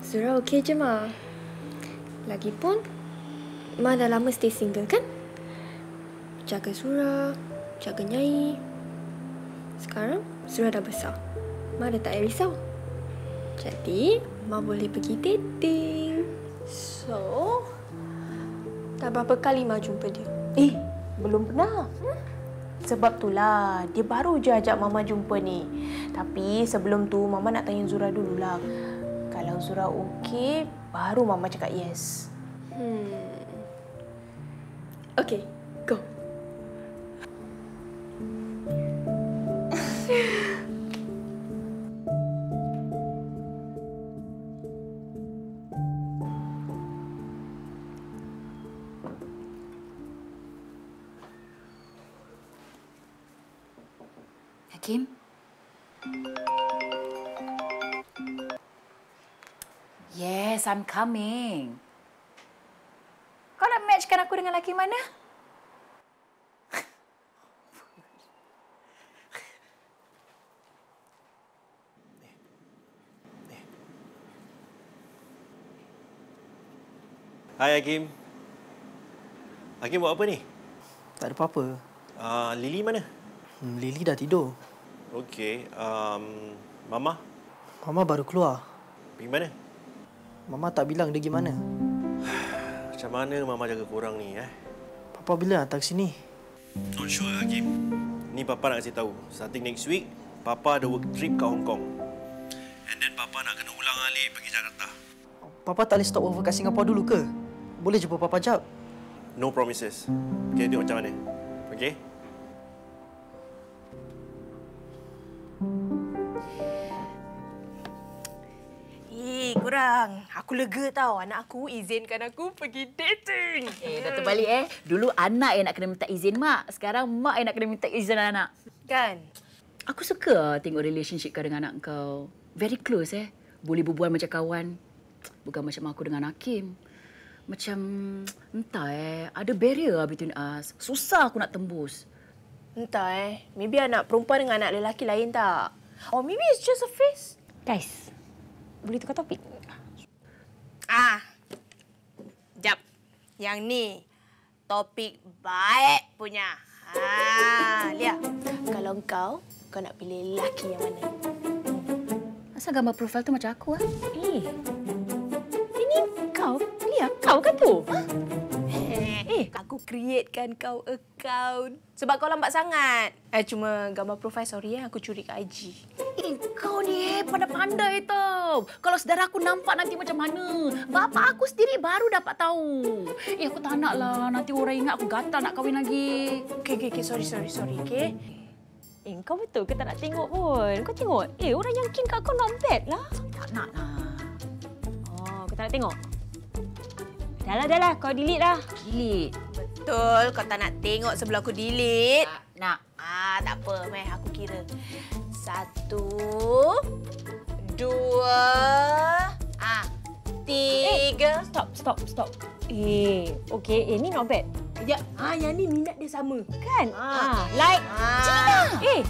Zura okey je, Ma. Lagipun, Ma dah lama stay single, kan? Jaga Zura, jaga Nyai. Sekarang, Zura dah besar. Ma dah tak payah risau. Jadi, Ma boleh pergi dating. So, dah berapa kali Ma jumpa dia? Eh! Belum pernah. Sebab itulah dia baru je ajak Mama jumpa ni. Tapi sebelum tu Mama nak tanya Zura dululah. Kalau Zura okey, baru Mama cakap yes. Hmm. Okey, go. Kim? Yes, I'm coming. Kau nak matchkan aku dengan lelaki mana? Hai, Hakim. Hakim buat apa ni? Tak ada apa-apa. Uh, Lily mana? Hmm, Lily dah tidur. Okey, um, Mama? Mama baru keluar. Pergi mana? Mama tak bilang dia pergi mana. Macam mana Mama jaga korang ni, eh? Papa bila datang sini? Not sure, Hakim. Ni Papa nak kasi tahu. Starting next week, Papa ada work trip kat Hong Kong. And then Papa nak kena ulang alik pergi Jakarta. Papa tak boleh stop over kat Singapura dulu ke? Boleh jumpa Papa jap? No promises. Okay, tengok macam mana. Okay? Eh, korang. Aku lega tau. Anak aku izinkan aku pergi dating. Eh, dah terbalik eh. Dulu anak yang nak kena minta izin mak. Sekarang mak yang nak kena minta izin anak. Kan? Aku suka tengok relationship kau dengan anak kau. Very close eh. Boleh berbual macam kawan. Bukan macam aku dengan Hakim. Macam, entah eh. Ada barrier between us. Susah aku nak tembus. Entah eh. Maybe anak perempuan dengan anak lelaki lain tak? Or maybe it's just a face. Guys. Boleh tukar topik? Ah. Sekejap. Yang ni. Topik baik punya. Ha, Leah. Kalau kau, kau nak pilih lelaki yang mana? Asal gambar profil tu macam aku ah. Eh. Ini kau, Leah, kau kan tu? Ha? Eh, aku createkan kau account sebab kau lambat sangat. Eh, cuma gambar profil sorry eh, aku curi kat I G. Eh, kau ni eh, pandai-pandai tau. Kalau saudara aku nampak nanti macam mana? Bapa aku sendiri baru dapat tahu. Eh, aku tak naklah nanti orang ingat aku gatal nak kahwin lagi. Okey, okey, okay. sorry, sorry, sorry, okey. Eh, kau betul ke tak nak tengok pun? Kau tengok. Eh, orang yang kin kat kau not bad lah. Tak nak lah. Oh, kau tak nak tengok? Dah lah, dah lah. Kau delete lah. Delete? Betul. Kau tak nak tengok sebelum aku delete? Nak. Ah, tak apa. Meh, aku kira. Satu. Dua. Ah, tiga. Eh, stop, stop, stop. Eh, okey. Eh, ni not bad. Ya, ah, yang ni minat dia sama. Kan? Ah, ah like ah. Gina. Eh.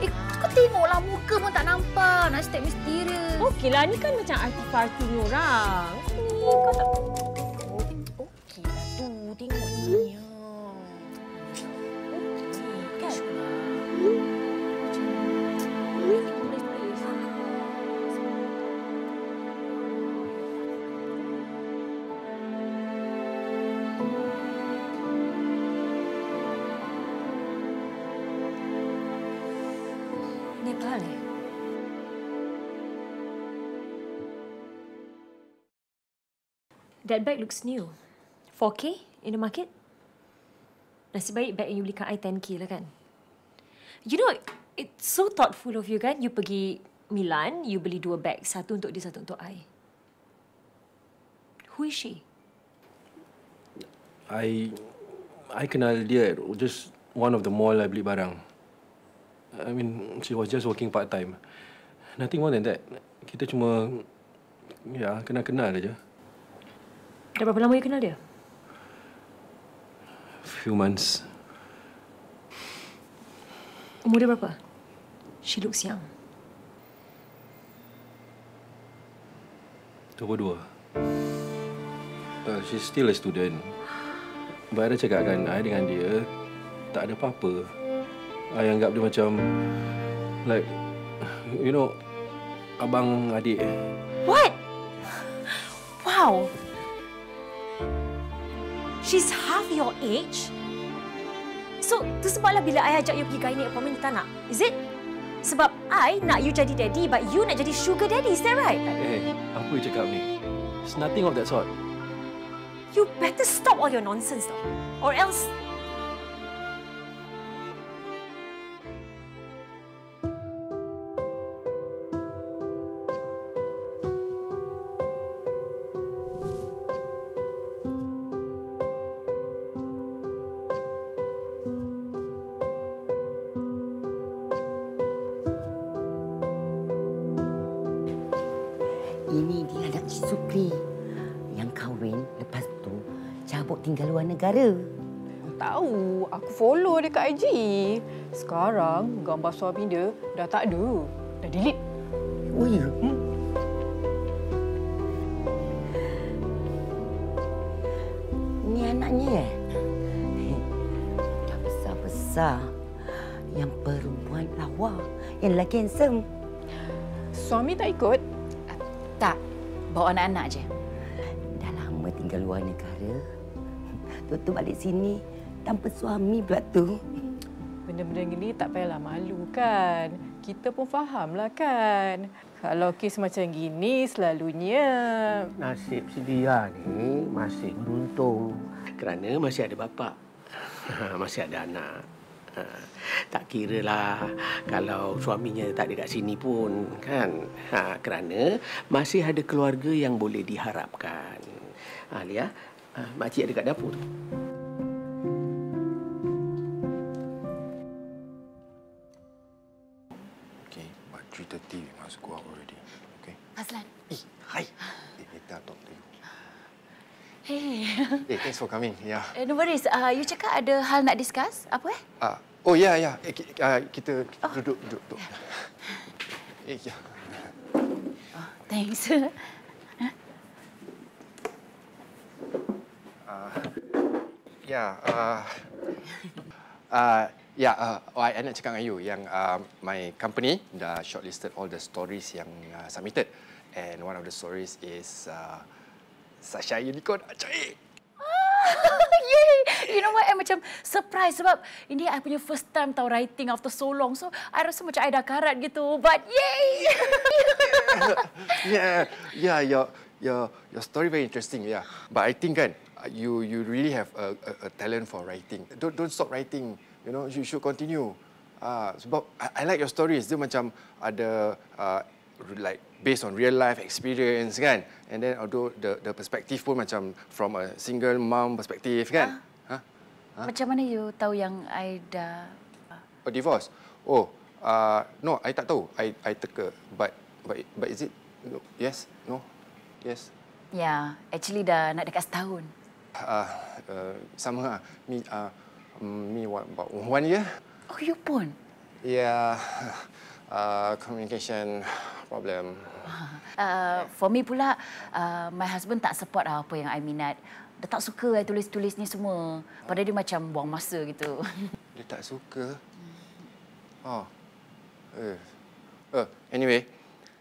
Eh, kau tengoklah muka pun tak nampak. Hashtag misteri. Okeylah, ni kan macam arti-parti ni orang. Ni kau tak... Okeylah tu, tengok ni. Okey, kan? That bag looks new. four K in the market? Nasib baik bag yang you belikan I ten K lah kan? You know, it's so thoughtful of you kan? You pergi Milan, you beli dua bag. Satu untuk dia, satu untuk I. Who is she? I... I kenal dia. Just one of the mall I beli barang. I mean, she was just working part-time. Nothing more than that. Kita cuma... Ya, kenal-kenal aja. Dah berapa lama you kenal dia? Few months. Umur dia berapa? She looks young. twenty-two. Uh, she's still a student. But I cakap kan, I dengan dia tak ada apa-apa. I anggap dia macam... Like, you know, abang adik. What? Wow! She's half your age. So, tu sebablah bila I ajak you pergi gainik apartment, you tak nak. Is it? Sebab I nak you jadi daddy, but you nak jadi sugar daddy. Is that right? Eh, hey, apa you cakap ni? It's nothing of that sort. You better stop all your nonsense, though. Or else... negara. Tahu, aku follow dia kat I G. Sekarang gambar suami dia dah tak ada. Dah delete. Oh ya. Hmm? Ni anaknya eh. Dah besar-besar. Yang perempuan lawa, yang lelaki handsome. Suami tak ikut? Tak. Bawa anak-anak je. Dah lama tinggal luar negara. Betul balik sini tanpa suami pula tu. Benda-benda gini tak payahlah malu kan. Kita pun fahamlah kan. Kalau kes macam gini selalunya... Nasib si dia ni masih beruntung. Kerana masih ada bapa, masih ada anak. Tak kira lah kalau suaminya tak ada kat sini pun, kan? Kerana masih ada keluarga yang boleh diharapkan. Leah, makcik ada kat dapur tu. Okay, but three thirty we must go out already. Okay? Fazlan. Eh, hi. Eh, later I'll talk to you. Hey. Hey, thanks for coming. Yeah. Uh, no worries. Uh, you cakap ada hal nak discuss? Apa eh? Uh, oh, ya, yeah, ya. Yeah. Eh, uh, kita oh. duduk, duduk, duduk. Yeah. Eh, ya. Yeah. Oh, thanks. Huh? Uh, ya, uh, uh, ya, uh, oh, I nak cakap dengan you yang uh, my company dah shortlisted all the stories yang uh, submitted. And one of the stories is... Uh, Sasha Unicorn ajaib. Ah, yay! You know what? I macam surprise sebab ini I punya first time tau writing after so long. So, I rasa macam I dah karat gitu. But, yay! Yeah, yeah, your, your, your story very interesting, yeah. But I think kan, you you really have a, a, a talent for writing. Don't don't stop writing. You know, you should continue. Ah, sebab I, I like your stories. Dia macam ada uh, like based on real life experience kan, and then although the the perspective pun macam from a single mom perspective kan. Ha? Huh? Huh? Macam mana you tahu yang I dah oh, divorce? Oh, uh, no, I tak tahu. I I teka, but but but is it no, yes, no, yes. Yeah, actually dah nak dekat setahun. Ah, uh, uh, sama lah. Me ah, uh, me what about one year? Oh, you pun? Yeah. Uh, communication problem. Uh, for me pula, uh, my husband tak support lah apa yang I minat. Dia tak suka I tulis-tulis ni semua. Padahal dia macam buang masa gitu. Dia tak suka? Oh. Uh. Uh, anyway,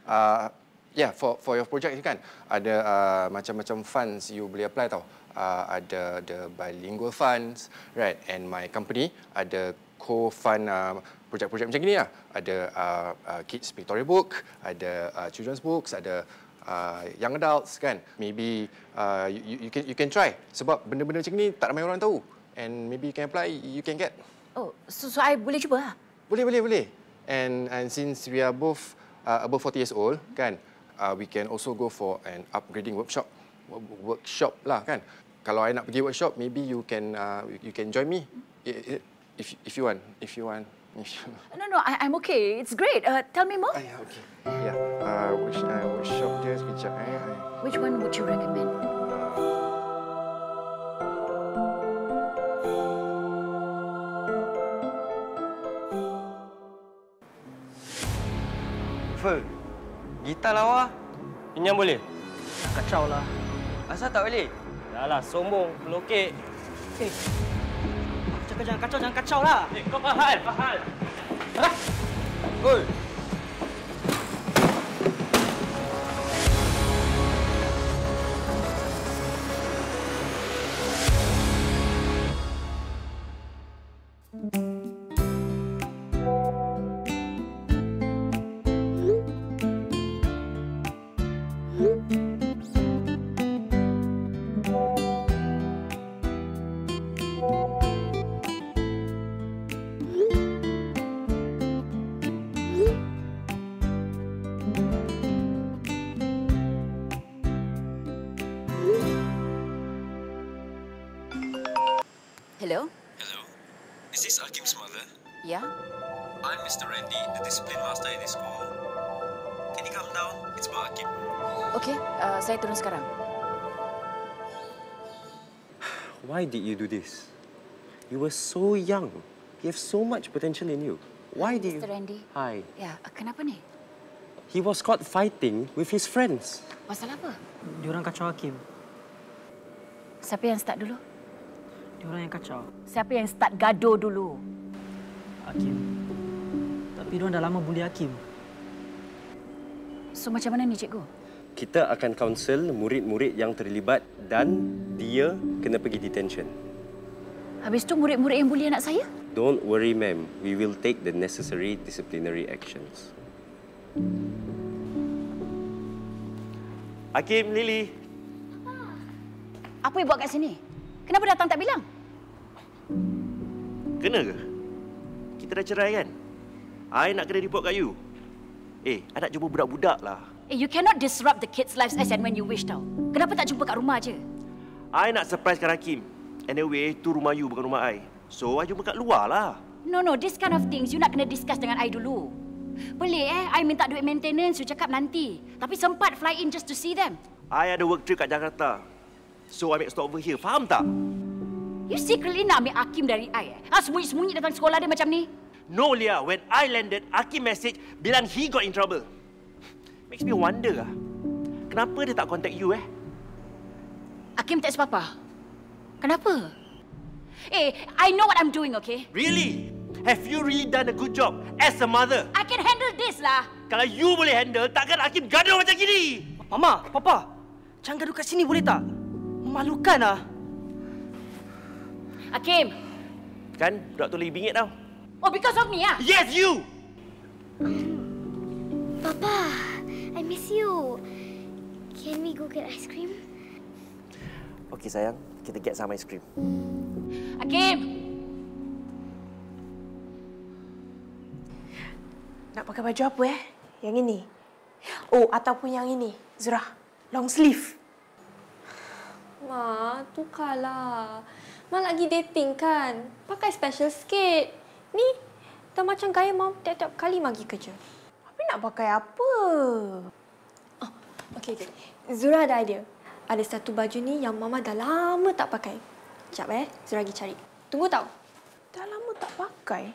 uh, yeah, for for your project ni kan, ada uh, macam-macam funds you boleh apply tau. Uh, ada the bilingual funds, right? And my company ada co-fund uh, projek-projek macam gini lah. Ada uh, uh, kids storybook, ada uh, children's books, ada uh, young adults kan. Maybe uh, you, you can you can try sebab benda-benda macam ni tak ramai orang tahu. And maybe you can apply, you can get. Oh, so, so I boleh cuba lah? Boleh, boleh, boleh. And and since we are both uh, above forty years old kan, uh, we can also go for an upgrading workshop. Workshop lah kan. Kalau I nak pergi workshop, maybe you can uh, you can join me if if you want, if you want. No, no, I, I'm okay. It's great. Uh, tell me more. Ah, yeah, okay. Yeah. Uh, which uh, which shop this? Which I, I... Which one would you recommend? Fer, gitar lawa. Pinjam boleh? Kacau lah. Asal tak boleh? Dah lah, sombong, pelokek. Eh. Kau jangan kacau, jangan kacau lah. Eh, kau faham, faham. Hah? Oi. Why did you do this? You were so young. You have so much potential in you. Why did you... Mister Randy. Hi. Ya, kenapa ni? He was caught fighting with his friends. Masalah apa? Diorang kacau Hakim. Siapa yang start dulu? Diorang yang kacau. Siapa yang start gaduh dulu? Hakim. Tapi diorang dah lama bully Hakim. So, macam mana ni, cikgu? Kita akan counsel murid-murid yang terlibat dan dia kena pergi detention. Habis tu murid-murid yang bully anak saya? Don't worry, ma'am. We will take the necessary disciplinary actions. Hakim, Lily. Apa yang buat kat sini? Kenapa datang tak bilang? Kena ke? Kita dah cerai kan? I nak kena report kat you. Eh, I nak jumpa budak-budak lah. Eh, you cannot disrupt the kids' lives as and when you wish tau. Kenapa tak jumpa kat rumah je? I nak surprisekan Hakim. Anyway, tu rumah you bukan rumah I. So, I jumpa kat luar lah. No, no. This kind of things you nak kena discuss dengan I dulu. Pelik eh, I minta duit maintenance, you cakap nanti. Tapi sempat fly in just to see them. I ada work trip kat Jakarta. So, I make stopover here. Faham tak? You secretly nak ambil Hakim dari I eh? Ha, sembunyi-sembunyi datang sekolah dia macam ni? No, Leah. When I landed, Hakim message bilang he got in trouble. Makes me wonder lah. Kenapa dia tak contact you eh? Hakim tak sepapa. Kenapa? Eh, I know what I'm doing, okay? Really? Have you really done a good job as a mother? I can handle this lah. Kalau you boleh handle, takkan Hakim gaduh macam gini. Mama, Papa, jangan gaduh kat sini boleh tak? Memalukan lah. Hakim. Kan, budak tu lagi bingit tau. Oh, because of me lah? Yes, you! Papa, I miss you. Can we go get ice cream? Okay, sayang. Kita get some ice cream. Hakim! Nak pakai baju apa eh? Yang ini? Oh, ataupun yang ini. Zura, long sleeve. Ma, tukarlah. Ma lagi dating kan? Pakai special sikit. Ni, tak macam gaya Mom tiap-tiap kali Ma pergi kerja. Tapi nak pakai apa? Oh, okey, okey. Zura ada idea. Ada satu baju ni yang Mama dah lama tak pakai. Sekejap eh, Zura pergi cari. Tunggu tau. Dah lama tak pakai?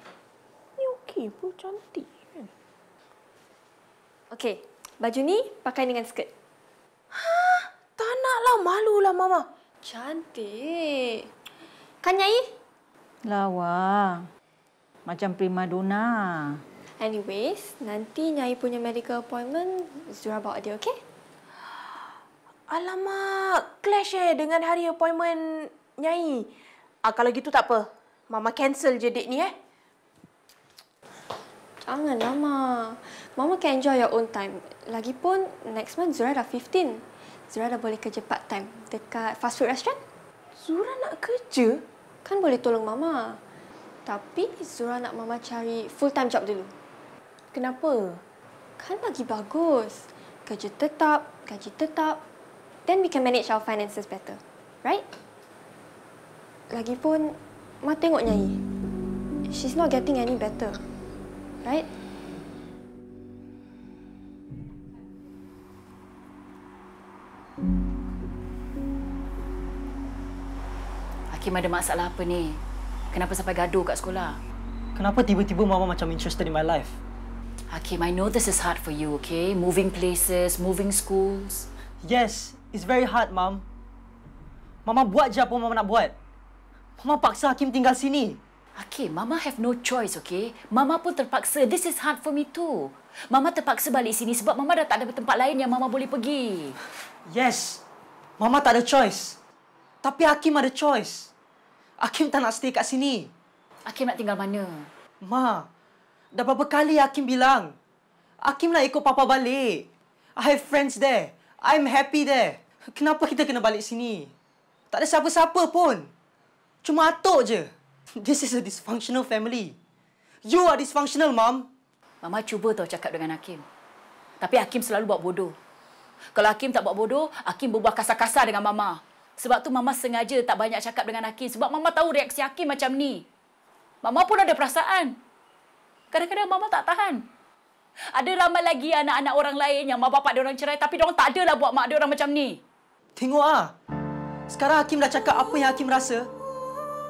Ni okey pun, cantik kan? Okey, baju ni pakai dengan skirt. Hah? Tak naklah, malulah Mama. Cantik. Kan Nyai? Lawa. Macam primadona. Anyways, nanti Nyai punya medical appointment, Zura bawa dia, okey? Alamak, clash eh dengan hari appointment Nyai. Ah, kalau gitu tak apa. Mama cancel je date ni eh. Janganlah, Ma. Mama can enjoy your own time. Lagipun, next month Zura dah fifteen. Zura dah boleh kerja part time dekat fast food restaurant. Zura nak kerja? Kan boleh tolong Mama. Tapi Zura nak Mama cari full time job dulu. Kenapa? Kan lagi bagus. Kerja tetap, gaji tetap. Then we can manage our finances better, right? Lagipun, Ma tengok Nyai. She's not getting any better, right? Hakim ada masalah apa ni? Kenapa sampai gaduh kat sekolah? Kenapa tiba-tiba Mama macam interested in my life? Hakim, I know this is hard for you, okay? Moving places, moving schools. Yes. It's very hard, Mom. Mama buat je apa Mama nak buat. Mama paksa Hakim tinggal sini. Hakim, Mama have no choice, okay? Mama pun terpaksa. This is hard for me too. Mama terpaksa balik sini sebab Mama dah tak ada tempat lain yang Mama boleh pergi. Yes. Mama tak ada choice. Tapi Hakim ada choice. Hakim tak nak stay kat sini. Hakim nak tinggal mana? Ma, dah berapa kali Hakim bilang. Hakim nak ikut Papa balik. I have friends there. I'm happy there. Kenapa kita kena balik sini? Tak ada siapa-siapa pun. Cuma Atok je. This is a dysfunctional family. You are dysfunctional, Mom. Mama cuba tau cakap dengan Hakim. Tapi Hakim selalu buat bodoh. Kalau Hakim tak buat bodoh, Hakim berbual kasar-kasar dengan Mama. Sebab tu Mama sengaja tak banyak cakap dengan Hakim. Sebab Mama tahu reaksi Hakim macam ni. Mama pun ada perasaan. Kadang-kadang Mama tak tahan. Ada ramai lagi anak-anak orang lain yang mak bapak dia orang cerai tapi dia orang tak adalah buat mak dia orang macam ni. Tengoklah. Sekarang Hakim dah cakap apa yang Hakim rasa.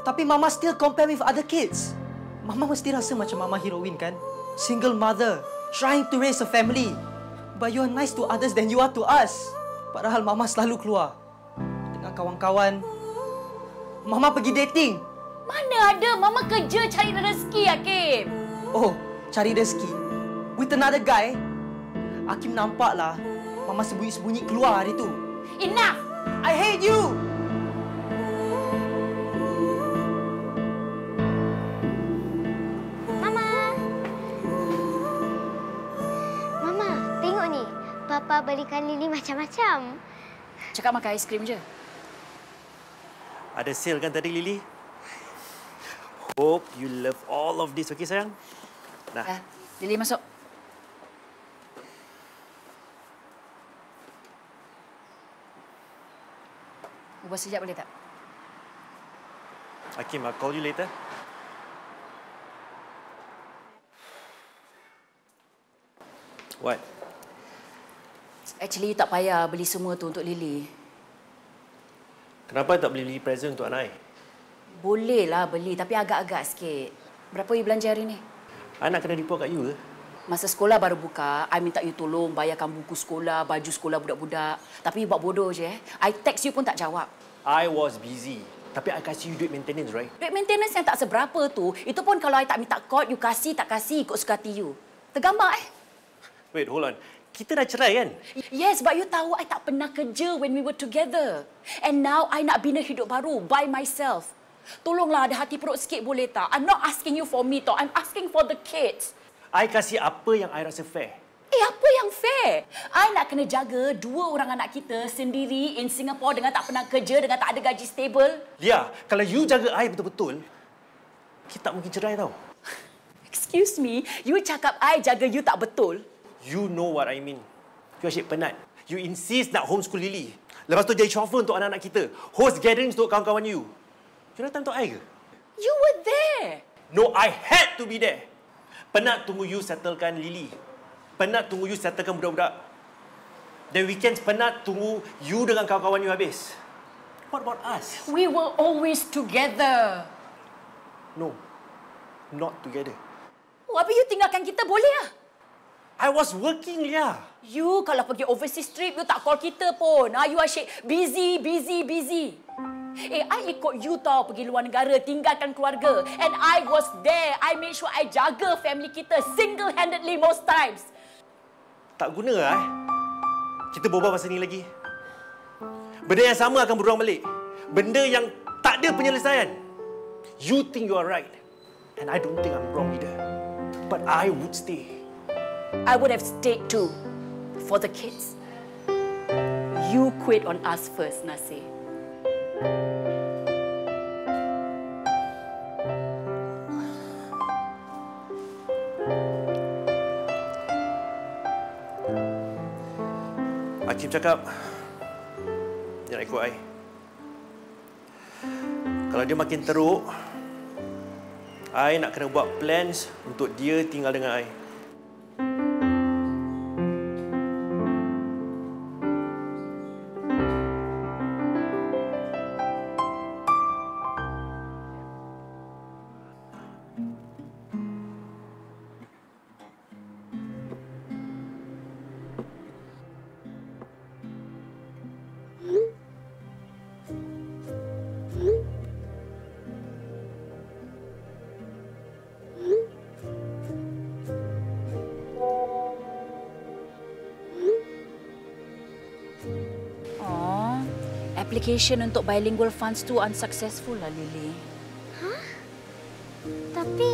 Tapi Mama still compare with other kids. Mama mesti rasa macam Mama heroin kan? Single mother, trying to raise a family. But you are nice to others than you are to us. Padahal Mama selalu keluar dengan kawan-kawan. Mama pergi dating. Mana ada? Mama kerja cari rezeki, Hakim. Oh, cari rezeki. With another guy, Hakim nampaklah Mama sembunyi-sembunyi keluar hari tu. Enough! I hate you! Mama! Mama, tengok ni. Papa Papa belikan Lily macam-macam. Cakap makan aiskrim je. Ada sale kan tadi, Lily? Hope you love all of this. Okey, sayang? Nah. Uh, Lily masuk. Ubah sekejap boleh tak? Hakim, I'll call you later. What? Actually, tak payah beli semua tu untuk Lily. Kenapa tak beli Lily present untuk anak I? Bolehlah beli, tapi agak-agak sikit. Berapa you belanja hari ni? Anak kena report kat you ke? Masa sekolah baru buka, I minta you tolong bayarkan buku sekolah, baju sekolah budak-budak. Tapi you buat bodoh je. I text you pun tak jawab. I was busy. Tapi I kasih you duit maintenance, right? Duit maintenance yang tak seberapa tu, itu pun kalau I tak minta kod, you kasih, tak kasih, ikut suka hati you. Tergambar, eh? Wait, hold on. Kita dah cerai, kan? Yes, but you tahu I tak pernah kerja when we were together. And now, I nak bina hidup baru by myself. Tolonglah ada hati perut sikit, boleh tak? I'm not asking you for me, tau. I'm asking for the kids. I kasih apa yang I rasa fair. Eh, apa yang fair? I nak kena jaga dua orang anak kita sendiri in Singapore dengan tak pernah kerja, dengan tak ada gaji stable. Leah, kalau you jaga I betul-betul, kita tak mungkin cerai tau. Excuse me, you cakap I jaga you tak betul? You know what I mean. You asyik penat. You insist nak homeschool Lily. Lepas tu jadi chauffeur untuk anak-anak kita. Host gatherings untuk kawan-kawan you. You datang untuk I ke? You were there. No, I had to be there. Penat tunggu you settlekan Lily. Penat tunggu you settlekan budak-budak. Then weekends penat tunggu you dengan kawan-kawan you habis. What about us? We were always together. No, not together. Oh, habis you tinggalkan kita boleh lah? I was working, Leah. You kalau pergi overseas trip, you tak call kita pun. Ha, you asyik busy, busy, busy. Eh, I ikut you tau pergi luar negara, tinggalkan keluarga. And I was there. I made sure I jaga family kita single-handedly most times. Tak guna lah, eh? Kita berbual pasal ni lagi. Benda yang sama akan berulang balik. Benda yang tak ada penyelesaian. You think you are right. And I don't think I'm wrong either. But I would stay. I would have stayed too. For the kids. You quit on us first, Nasir. Hakim cakap dia nak ikut I. Kalau dia makin teruk, I nak kena buat plans untuk dia tinggal dengan I. Application untuk bilingual funds tu unsuccessful lah, Lily. Hah? Tapi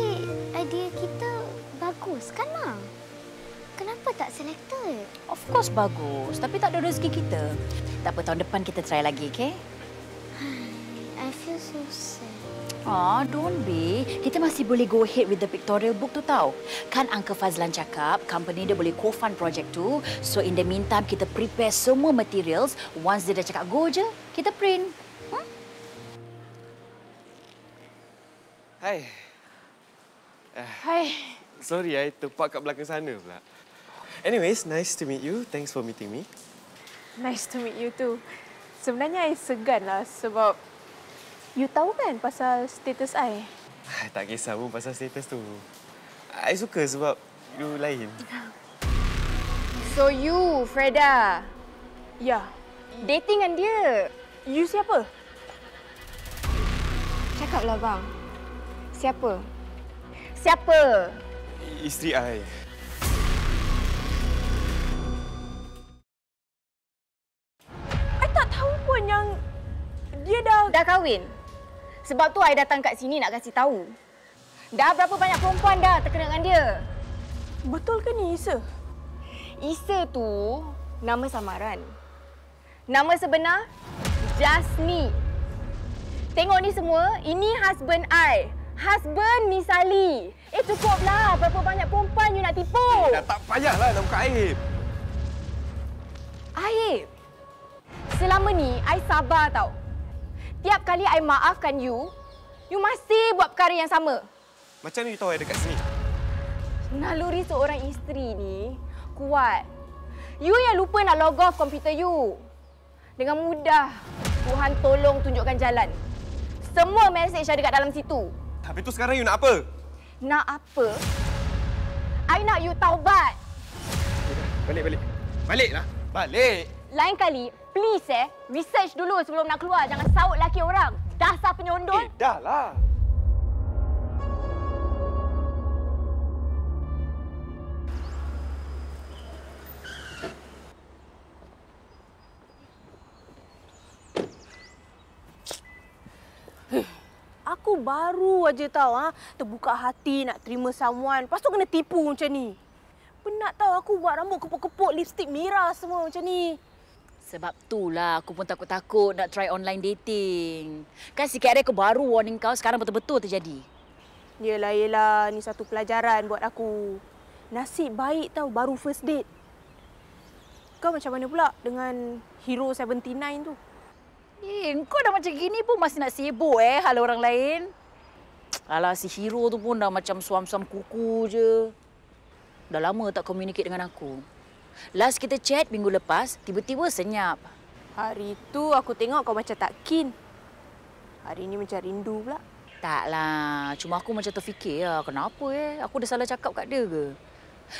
idea kita bagus kan, Ma? Kenapa tak selected? Of course bagus, tapi tak ada rezeki kita. Tak apa, tahun depan kita try lagi, okay? I feel so sad. Ah, don't be. Kita masih boleh go ahead with the pictorial book tu tau. Kan Uncle Fazlan cakap, company dia boleh co-fund project tu. So in the meantime, kita prepare semua materials. Once dia dah cakap go je, kita print. Hmm? Hai. Hai. Sorry, I terpak kat belakang sana pula. Anyways, nice to meet you. Thanks for meeting me. Nice to meet you too. Sebenarnya I segan lah sebab you tahu kan pasal status I? Tak kisah pun pasal status tu. I suka sebab you lain. So you, Freda. Ya. Dating dengan dia. You siapa? Cakaplah bang. Siapa? Siapa? Isteri I. I tak tahu pun yang dia dah... Dah kahwin? Sebab tu I datang kat sini nak kasi tahu. Dah berapa banyak perempuan dah terkena dengan dia. Betul ke ni Isa? Isa tu Nama samaran. Nama sebenar, Jasni. Tengok ni semua, ini husband I. Husband Misali. Eh, cukuplah. Berapa banyak perempuan you nak tipu? Dah tak payahlah nak buka aib. Aib? Selama ni, I sabar tau. Tiap kali I maafkan you, you masih buat perkara yang sama. Macam mana you tahu I dekat sini? Naluri seorang isteri ni kuat. You yang lupa nak log off komputer you. Dengan mudah, Tuhan tolong tunjukkan jalan. Semua mesej ada dekat dalam situ. Tapi tu sekarang you nak apa? Nak apa? I nak you taubat. Balik, balik. Baliklah. Balik. Lain kali, please eh, research dulu sebelum nak keluar. Jangan saut laki orang. Dasar penyondol. Eh, dah lah. Aku baru aja tahu ah, terbuka hati nak terima someone. Lepas tu kena tipu macam ni. Penat tahu aku buat rambut kepuk-kepuk, lipstik merah semua macam ni. Sebab itulah aku pun takut-takut nak try online dating. Kan sikit hari aku baru warning kau, sekarang betul-betul terjadi. Yelah, yelah. Ni satu pelajaran buat aku. Nasib baik tau baru first date. Kau macam mana pula dengan Hero tujuh puluh sembilan tu? Eh, kau dah macam gini pun masih nak sibuk eh hal orang lain. Alah, si Hero tu pun dah macam suam-suam kuku je. Dah lama tak communicate dengan aku. Last kita chat minggu lepas, tiba-tiba senyap. Hari tu aku tengok kau macam tak keen. Hari ni macam rindu pula. Taklah, cuma aku macam terfikir lah, kenapa eh? Aku dah salah cakap kat dia ke?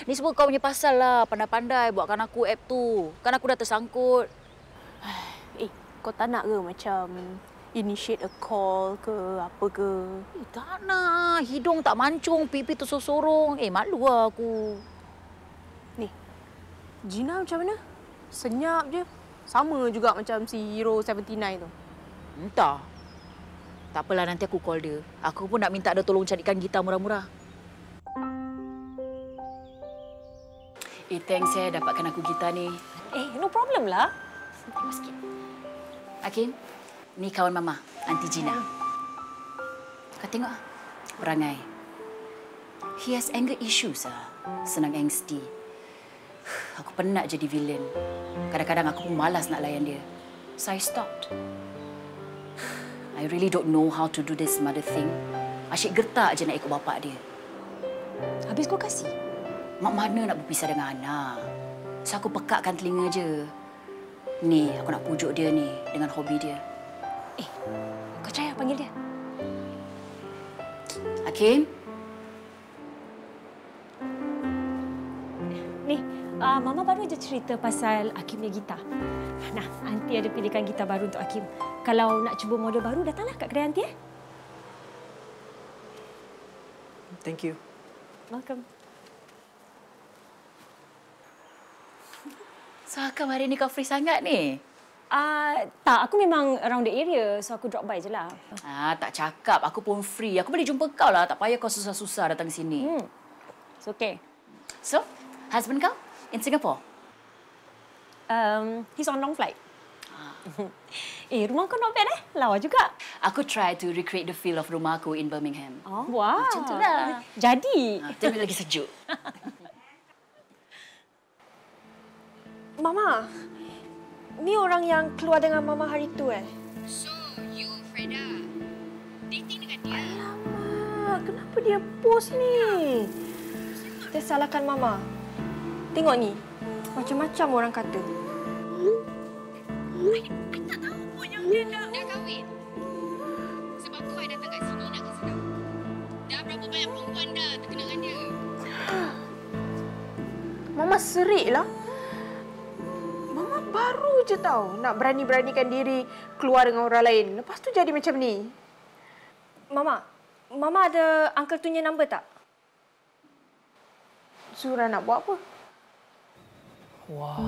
Ni semua kau punya pasal lah, pandai-pandai buatkan aku app tu. Kan aku dah tersangkut. Eh, kau tak nak ke macam initiate a call ke apa ke? Eh, tak nak. Hidung tak mancung, pipi tu sorong. Eh, malu lah aku. Gina macam mana? Senyap je. Sama juga macam si Hero tujuh puluh sembilan tu. Entah. Tak apalah, nanti aku call dia. Aku pun nak minta dia tolong carikan gitar murah-murah. Eh, thanks eh dapatkan aku gitar ni. Eh, no problem lah. Tengok sikit. Akin, ni kawan Mama, Aunty Gina. Kau tengok ah. Perangai. He has anger issues ah. Senang angsty. Aku penat jadi villain. Kadang-kadang aku pun malas nak layan dia. So I stopped. I really don't know how to do this mother thing. Asyik gertak je nak ikut bapak dia. Habis kau kasih? Mak mana nak berpisah dengan anak? So aku pekakkan telinga je. Ni, aku nak pujuk dia ni dengan hobi dia. Eh, kau try panggil dia. Hakim? Uh, Mama baru aja cerita pasal Hakim punya gitar. Nah, Aunty ada pilihkan gitar baru untuk Hakim. Kalau nak cuba model baru, datanglah kat kedai Aunty. Eh? Thank you. Welcome. So, Hakim hari ni kau free sangat ni? Uh, tak, aku memang around the area. So, aku drop by je lah. Ah, tak cakap. Aku pun free. Aku boleh jumpa kau lah. Tak payah kau susah-susah datang sini. Hmm. It's okay. So, husband kau? In Singapore? Um, he's on long flight. Ah. Eh, rumah kau not bad eh? Lawa juga. Aku try to recreate the feel of rumah aku in Birmingham. Oh, wow. Macam tu lah. Jadi. Ah, tapi lagi sejuk. Mama, ni orang yang keluar dengan Mama hari tu eh? So, you Freda, dating dengan dia? Alamak, kenapa dia post ni? Dia salahkan Mama. Tengok ni. Macam-macam orang kata. I, I tak tahu pun yang dia dah, dah kahwin. Sebab tu I datang kat sini nak kasih tahu. Dah berapa banyak perempuan dah terkena dengan dia. Mama serik lah. Mama baru je tahu nak berani-beranikan diri keluar dengan orang lain. Lepas tu jadi macam ni. Mama, Mama ada Uncle Tunya number tak? Zura nak buat apa? Wah.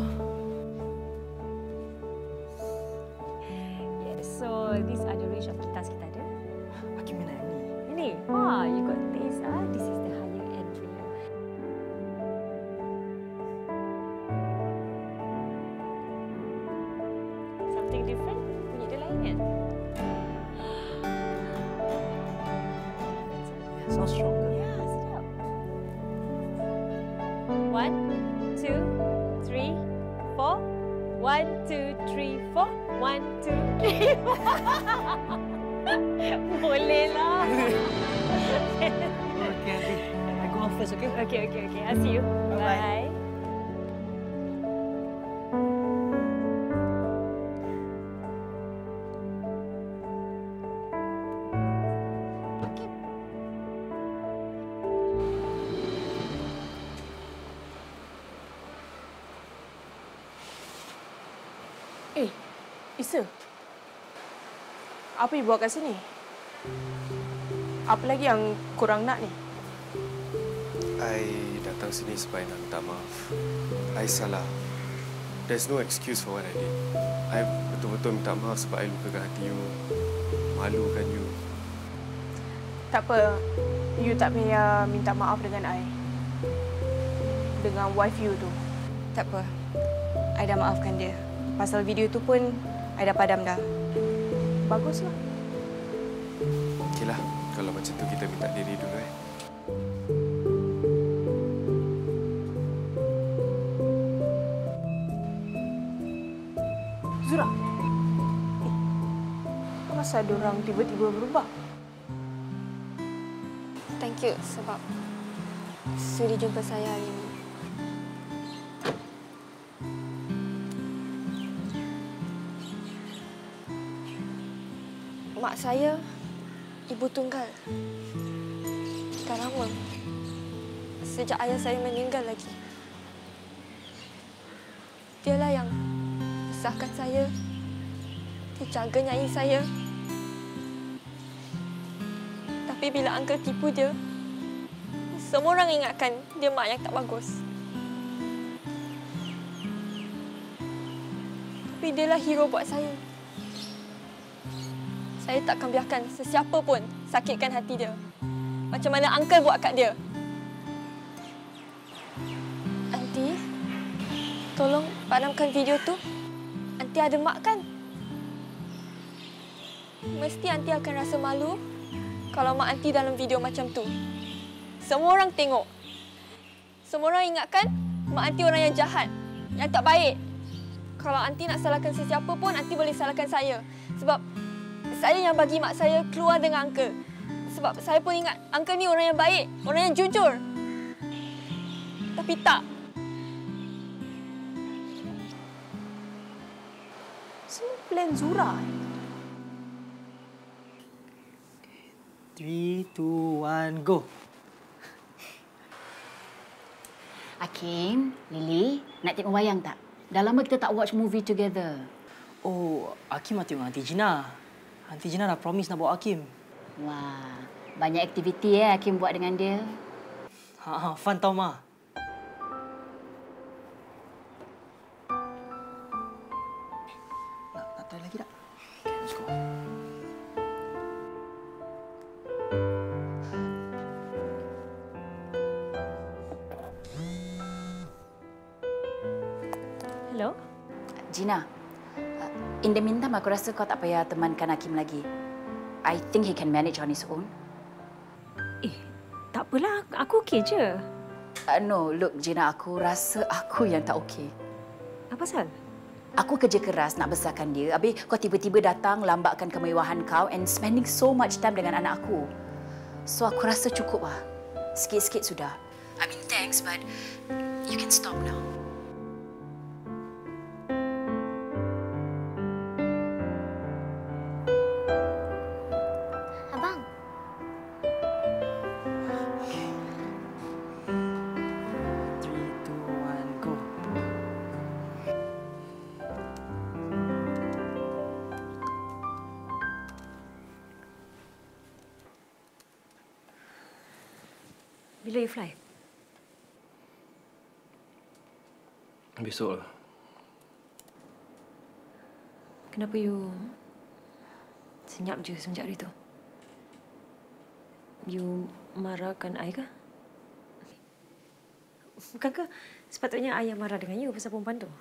Yes, so these are the range of guitars kita ada. Hakim minat ini. Ini? Wah, you got taste ah. This is the higher end. So strong. Yeah, sedap. One, two, three, four. One, two, three, four. One, two, three, four. Boleh lah. Okay, okay. I go on first, okay? Okay, okay, okay. I'll see you. Bye. Bye. Isa, apa you buat kat sini? Apa lagi yang korang nak ni? I datang sini supaya nak minta maaf. I salah. There's no excuse for what I did. I betul-betul minta maaf sebab I lukakan hati you. Malukan you. Tak apa. You tak payah minta maaf dengan I. Dengan wife you tu. Tak apa. I dah maafkan dia. Pasal video tu pun I dah padam dah. Baguslah. Okeylah. Kalau macam tu kita minta diri dulu eh. Zura. Eh. Kenapa ada orang tiba-tiba berubah? Thank you sebab sudi jumpa saya hari ini. Mak saya, ibu tunggal. Dah lama. Sejak ayah saya meninggal lagi. Dialah yang besarkan saya, dijaga nyai saya. Tapi bila uncle tipu dia, semua orang ingatkan dia mak yang tak bagus. Tapi dialah hero buat saya. Saya takkan biarkan sesiapa pun sakitkan hati dia. Macam mana uncle buat kat dia. Aunty, tolong padamkan video tu. Aunty ada mak kan? Mesti aunty akan rasa malu kalau mak aunty dalam video macam tu. Semua orang tengok. Semua orang ingatkan mak aunty orang yang jahat, yang tak baik. Kalau aunty nak salahkan sesiapa pun, aunty boleh salahkan saya. Sebab saya yang bagi mak saya keluar dengan uncle. Sebab saya pun ingat uncle ni orang yang baik, orang yang jujur. Tapi tak. Semua plan Zura. Three, two, one, go. Akin, Lily, nak tengok wayang tak? Dah lama kita tak watch movie together. Oh, Akin mahu tengok Aunty Gina. Aunty Gina dah promise nak bawa Hakim. Wah, banyak aktiviti ya Hakim buat dengan dia. Ha, ha, fun tau, Ma. Nak, nak try lagi tak? Okay, let's go. Hello? Gina. In the meantime, aku rasa kau tak payah temankan Hakim lagi. I think he can manage on his own. Eh, tak apalah. Aku okey je. Uh, no, look Gina, aku rasa aku yang tak okey. Apa pasal? Aku kerja keras nak besarkan dia. Habis kau tiba-tiba datang lambatkan kemewahan kau and spending so much time dengan anak aku. So aku rasa cukup lah. Sikit-sikit sudah. I mean, thanks but you can stop now. Bila you fly? Besok lah. Kenapa you senyap je semenjak hari tu? You marahkan I ke? Bukankah sepatutnya I yang marah dengan you pasal perempuan tu?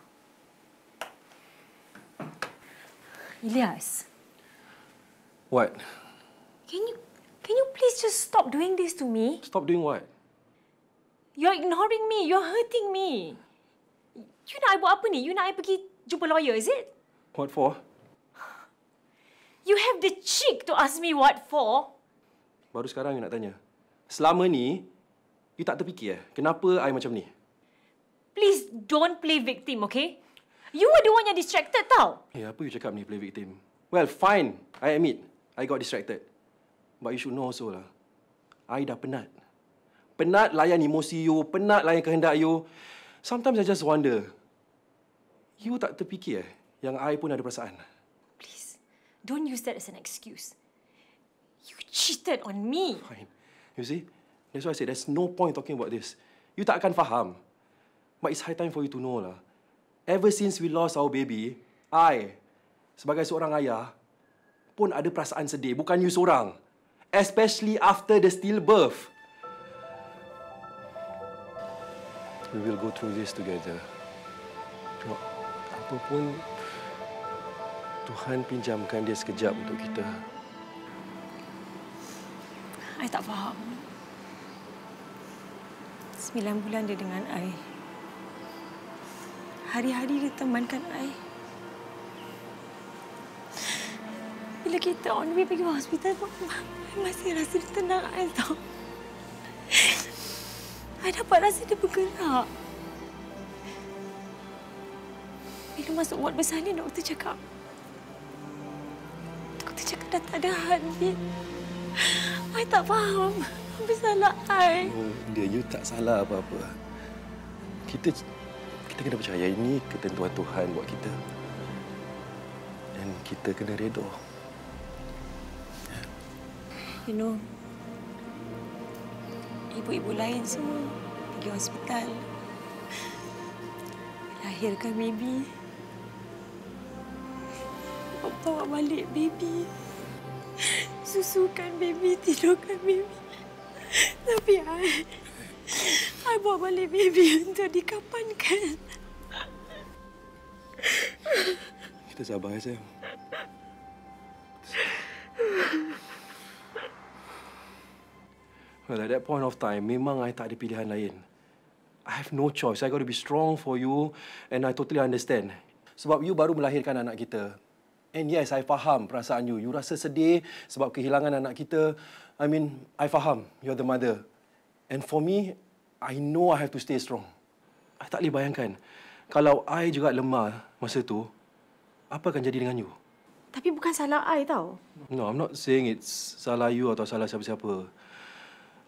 Ilyas. What? Can you Can you please just stop doing this to me? Stop doing what? You're ignoring me. You're hurting me. You nak I buat apa ni? You nak I pergi jumpa lawyer, is it? What for? You have the cheek to ask me what for? Baru sekarang you nak tanya. Selama ni, you tak terfikir eh? Kenapa I macam ni? Please don't play victim, okay? You were the one yang distracted tau. Eh, hey, apa you cakap ni play victim? Well, fine. I admit, I got distracted. But you should know also lah. I dah penat. Penat layan emosi you, penat layan kehendak you. Sometimes I just wonder, you tak terfikir eh? Yang I pun ada perasaan. Please, don't use that as an excuse. You cheated on me. Fine. You see, that's why I said there's no point talking about this. You tak akan faham. But it's high time for you to know lah. Ever since we lost our baby, I, sebagai seorang ayah, pun ada perasaan sedih. Bukan you seorang. Especially after the stillbirth. We will go through this together. Cuma, apa pun, Tuhan pinjamkan dia sekejap untuk kita. I tak faham. Sembilan bulan dia dengan I. Hari-hari dia temankan I. Bila kita on way pergi hospital, I masih rasa dia tenang I tau. I dapat rasa dia bergerak. Bila masuk ward besar ni, doktor cakap... Doktor cakap dah tak ada heartbeat. I tak faham. Apa salah I? Oh, dia, you tak salah apa-apa. Kita kita kena percaya ini ketentuan Tuhan buat kita. Dan kita kena redha. You know, ibu-ibu lain semua pergi hospital. Lahirkan baby. Bawa balik baby. Susukan baby, tidurkan baby. Tapi I... I bawa balik baby untuk dikapankan. Kita sabar, sayang. Well, at that point of time, memang I tak ada pilihan lain. I have no choice. I got to be strong for you and I totally understand. Sebab you baru melahirkan anak kita. And yes, I faham perasaan you. You rasa sedih sebab kehilangan anak kita. I mean, I faham. You're the mother. And for me, I know I have to stay strong. I tak boleh bayangkan kalau I juga lemah masa tu, apa akan jadi dengan you? Tapi bukan salah I tau. No, I'm not saying it's salah you atau salah siapa-siapa.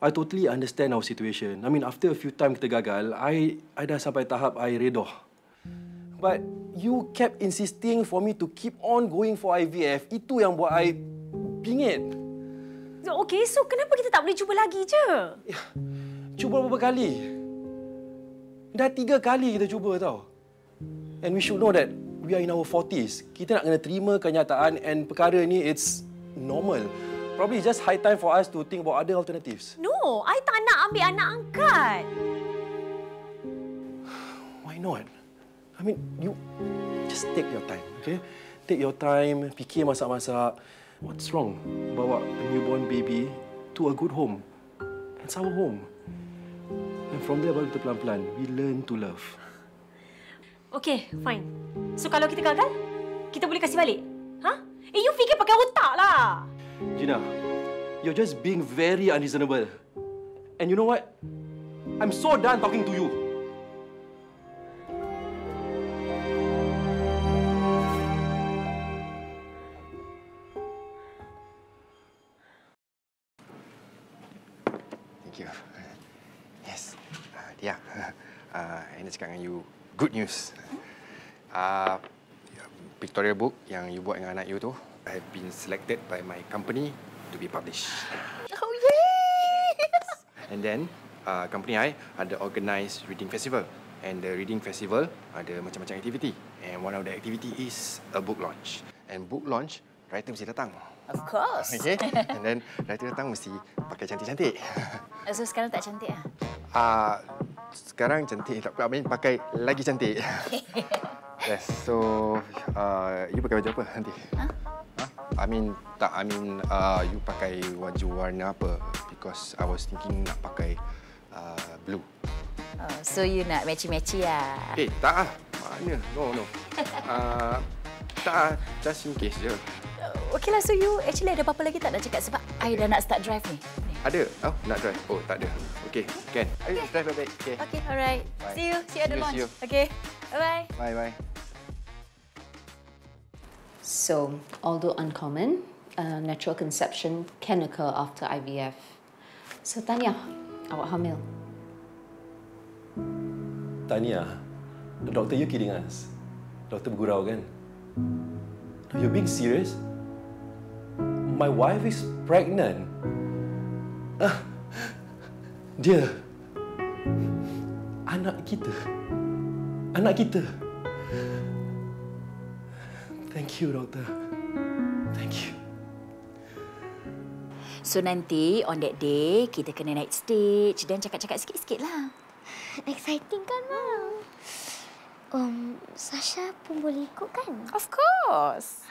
I totally understand our situation. I mean, after a few time kita gagal, I, I dah sampai tahap I redoh. But you kept insisting for me to keep on going for I V F. Itu yang buat I pingit. Okay, so kenapa kita tak boleh cuba lagi je? Ya, cuba berapa kali? Dah tiga kali kita cuba tau. And we should know that we are in our forties. Kita nak kena terima kenyataan and perkara ni it's normal. Probably just high time for us to think about other alternatives. No, I tak nak ambil anak angkat. Why not? I mean, you just take your time, okay? Take your time, fikir masak-masak. What's wrong? Bawa a newborn baby to a good home. It's our home. And from there, baru kita pelan-pelan. We learn to love. Okay, fine. So kalau kita gagal, kita boleh kasih balik? Huh? Eh, you fikir pakai otak lah. Gina, you're just being very unreasonable. And you know what? I'm so done talking to you. Thank you. Yes. Dia, ini cakap dengan you good news. Uh, pictorial book yang you buat dengan anak you tu, I have been selected by my company to be published. Oh, yay! And then, uh, company I ada organise reading festival. And the reading festival ada macam-macam aktiviti. And one of the activity is a book launch. And book launch, writer mesti datang. Of course. Okay? And then, writer datang mesti pakai cantik-cantik. So, sekarang tak cantik lah? Uh, sekarang cantik tak apa. I mean, pakai lagi cantik. Yes, so, uh, you pakai baju apa nanti? Huh? I mean, tak, I mean, uh, you pakai wajah warna apa? Because I was thinking nak pakai uh, blue. Oh, so you nak matchy-matchy lah? Eh, tak lah. Mana? No, no. uh, tak lah. Just in case je. Okey lah, so you actually ada apa-apa lagi tak nak cakap? Sebab okay. I dah nak start drive ni. Ada? Oh, nak drive? Oh, tak ada. Okey, can. Okay. Ayo, drive baik-baik. Okey, okay, alright. Bye. See you. See you at the launch. Okey, bye-bye. Bye-bye. So, although uncommon, uh, natural conception can occur after I V F. So, Tania, awak hamil. Tania, the doctor you kidding us. Doktor bergurau kan? You're being serious? My wife is pregnant. Ah, dia, anak kita, anak kita. Thank you, Doctor. Thank you. So, nanti on that day, kita kena naik stage dan cakap-cakap sikit-sikit lah. Exciting kan, Ma? Um, Sasha pun boleh ikut kan? Of course.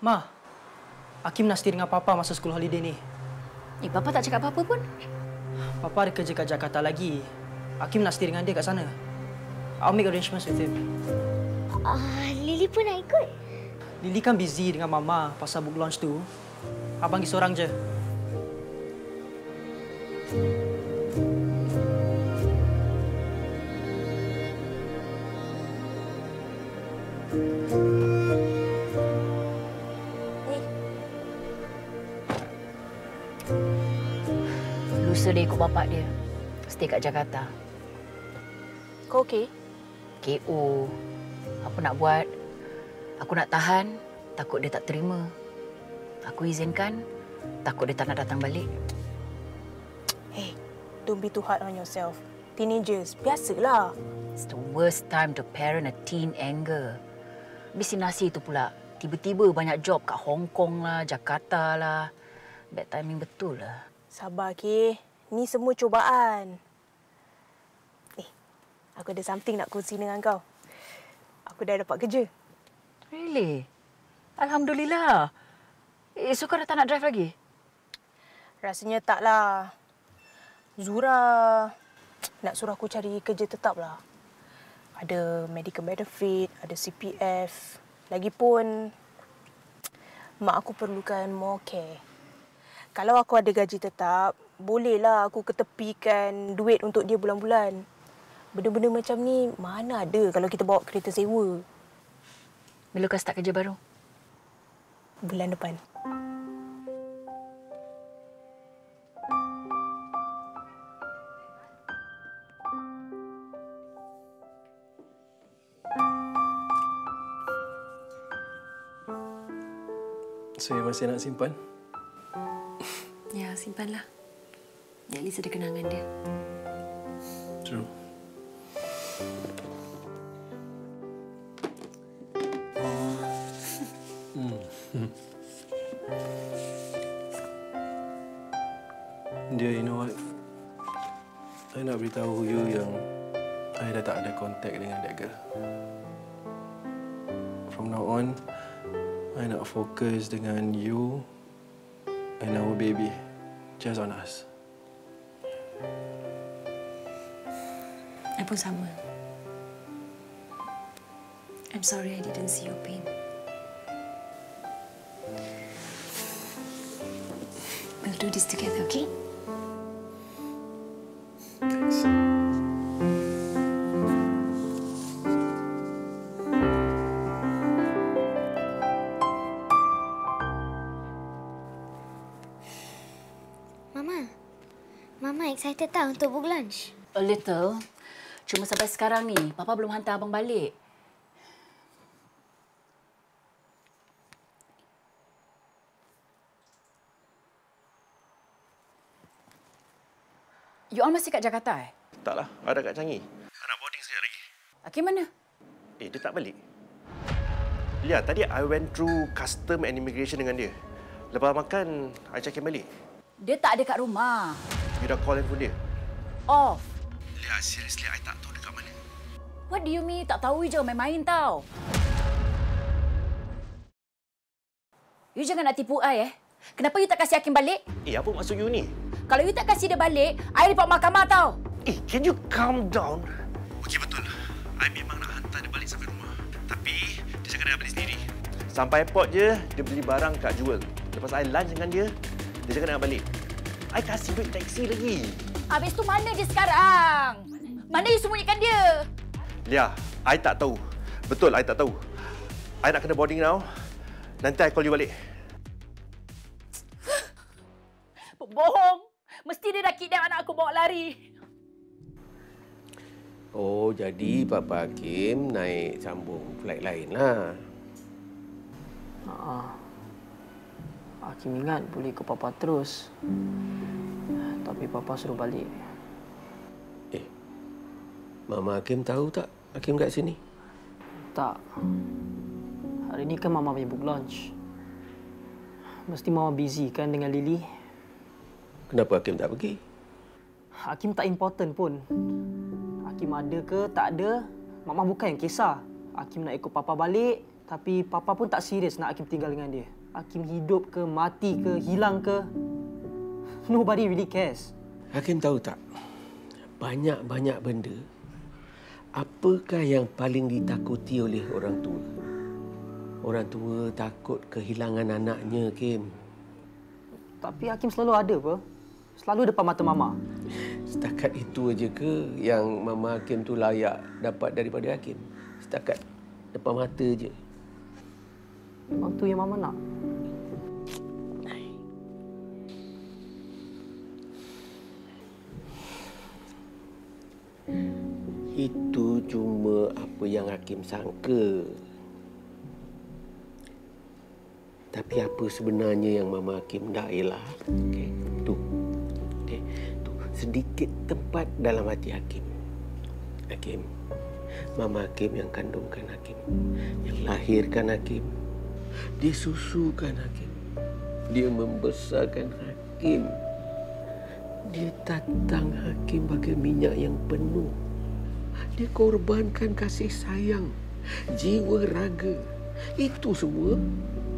Ma, Hakim Nasir dengan Papa masa school holiday ni. Eh, Papa tak cakap apa-apa pun. Papa ada kerja kat Jakarta lagi. Hakim Nasir dengan dia kat sana. I'll make arrangements with him. Ah, uh, Lily pun nak ikut. Lily kan busy dengan Mama pasal book launch tu. Abang pergi seorang je. Hey. Lusa dia ikut bapak dia. Stay kat Jakarta. Kau okey? K O. Apa nak buat, aku nak tahan, takut dia tak terima. Aku izinkan, takut dia tak nak datang balik. Hey, don't be too hard on yourself. Teenagers, biasalah. It's the worst time to parent a teen anger. Habis si Nasir tu pula, tiba-tiba banyak job kat Hong Kong lah, Jakarta lah. Bad timing betul lah. Sabar, K. Ni semua cubaan. Eh, aku ada something nak kongsi dengan kau. Aku dah dapat kerja. Really? Alhamdulillah. Eh, so kau dah tak nak drive lagi? Rasanya taklah. Zura nak suruh aku cari kerja tetap lah. Ada medical benefit, ada C P F. Lagipun, mak aku perlukan more care. Kalau aku ada gaji tetap, bolehlah aku ketepikan duit untuk dia bulan-bulan. Benda-benda macam ni mana ada kalau kita bawa kereta sewa. Bila kau start kerja baru? Bulan depan. So, you masih nak simpan? Ya, simpanlah. At least ada kenangan dia. True. Dia, you know what? I nak beritahu you yang I dah tak ada contact dengan that girl. From now on, I nak fokus dengan you and our baby. Just on us. I pun sama. I'm sorry I didn't see your pain. We'll do this together, okay? Excited tak untuk book lunch? A little. Cuma sampai sekarang ni, Papa belum hantar abang balik. You all masih kat Jakarta eh? Taklah, ada kat Changi. Nak boarding sekejap lagi. Akin mana? Eh, dia tak balik. Leah, tadi I went through custom and immigration dengan dia. Lepas makan, I check in balik. Dia tak ada kat rumah. You dah call handphone dia? Off. Leah, seriously, I tak tahu dekat mana. What do you mean? Tak tahu je, main-main tau. You jangan nak tipu I, eh. Kenapa you tak kasih Hakim balik? Eh, apa maksud you ni? Kalau you tak kasih dia balik, I report mahkamah tau. Eh, can you calm down? Okey, betul. I memang nak hantar dia balik sampai rumah. Tapi, dia cakap dia balik sendiri. Sampai airport je, dia beli barang kat Jewel. Lepas I lunch dengan dia, dia cakap dia nak balik. I kasih duit taksi lagi. Habis tu mana dia sekarang? Mana you sembunyikan dia? Leah, I tak tahu. Betul, I tak tahu. I nak kena boarding now. Nanti I call you balik. Bohong. Mesti dia dah kidnap anak aku bawa lari. Oh, jadi Papa Hakim naik sambung flight lainlah. Haa. Hakim ingat boleh ikut Papa terus. Tapi Papa suruh balik. Eh, Mama Hakim tahu tak Hakim kat sini? Tak. Hari ni kan Mama punya book launch. Mesti Mama busy kan dengan Lily. Kenapa Hakim tak pergi? Hakim tak important pun. Hakim ada ke tak ada, Mama bukan yang kisah. Hakim nak ikut Papa balik, tapi Papa pun tak serius nak Hakim tinggal dengan dia. Hakim hidup ke, mati ke, hilang ke, nobody really cares. Hakim tahu tak, banyak-banyak benda, apakah yang paling ditakuti oleh orang tua? Orang tua takut kehilangan anaknya, Kim. Tapi Hakim selalu ada apa? Selalu depan mata Mama. Setakat itu aja ke yang Mama Hakim tu layak dapat daripada Hakim? Setakat depan mata aja. Memang tu yang Mama nak. Itu cuma apa yang Hakim sangka. Tapi apa sebenarnya yang Mama Hakim dah ialah okay, tu, okay, tu sedikit tempat dalam hati Hakim. Hakim, Mama Hakim yang kandungkan Hakim, yang lahirkan Hakim, dia susukan Hakim, dia membesarkan Hakim, dia tatang Hakim bagai minyak yang penuh, dia korbankan kasih sayang, jiwa raga, itu semua.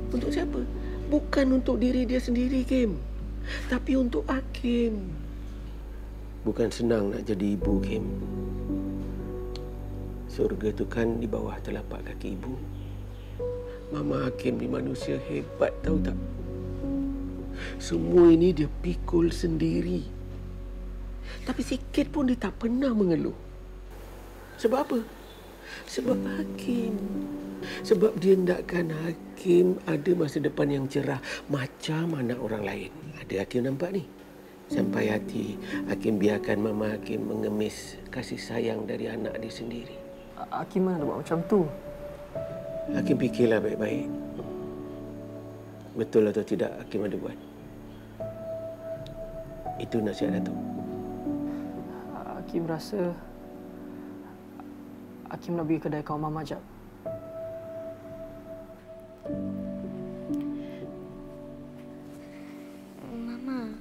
Untuk siapa? Bukan untuk diri dia sendiri, Kim. Tapi untuk Hakim. Bukan senang nak jadi ibu, Kim. Surga tu kan di bawah telapak kaki ibu. Mama Hakim ni manusia hebat, tahu tak? Semua ini dia pikul sendiri. Tapi sikit pun dia tak pernah mengeluh. Sebab apa? Sebab Hakim. Sebab dia nakkan Hakim ada masa depan yang cerah macam anak orang lain. Ada Hakim nampak ni. Sampai hati Hakim biarkan Mama Hakim mengemis kasih sayang dari anak dia sendiri. Hakim mana buat macam tu? Hakim fikirlah baik-baik. Betul atau tidak Hakim ada buat? Itu nasihat Datuk. Hakim rasa Hakim nak pergi kedai kawan Mama jap. Mama,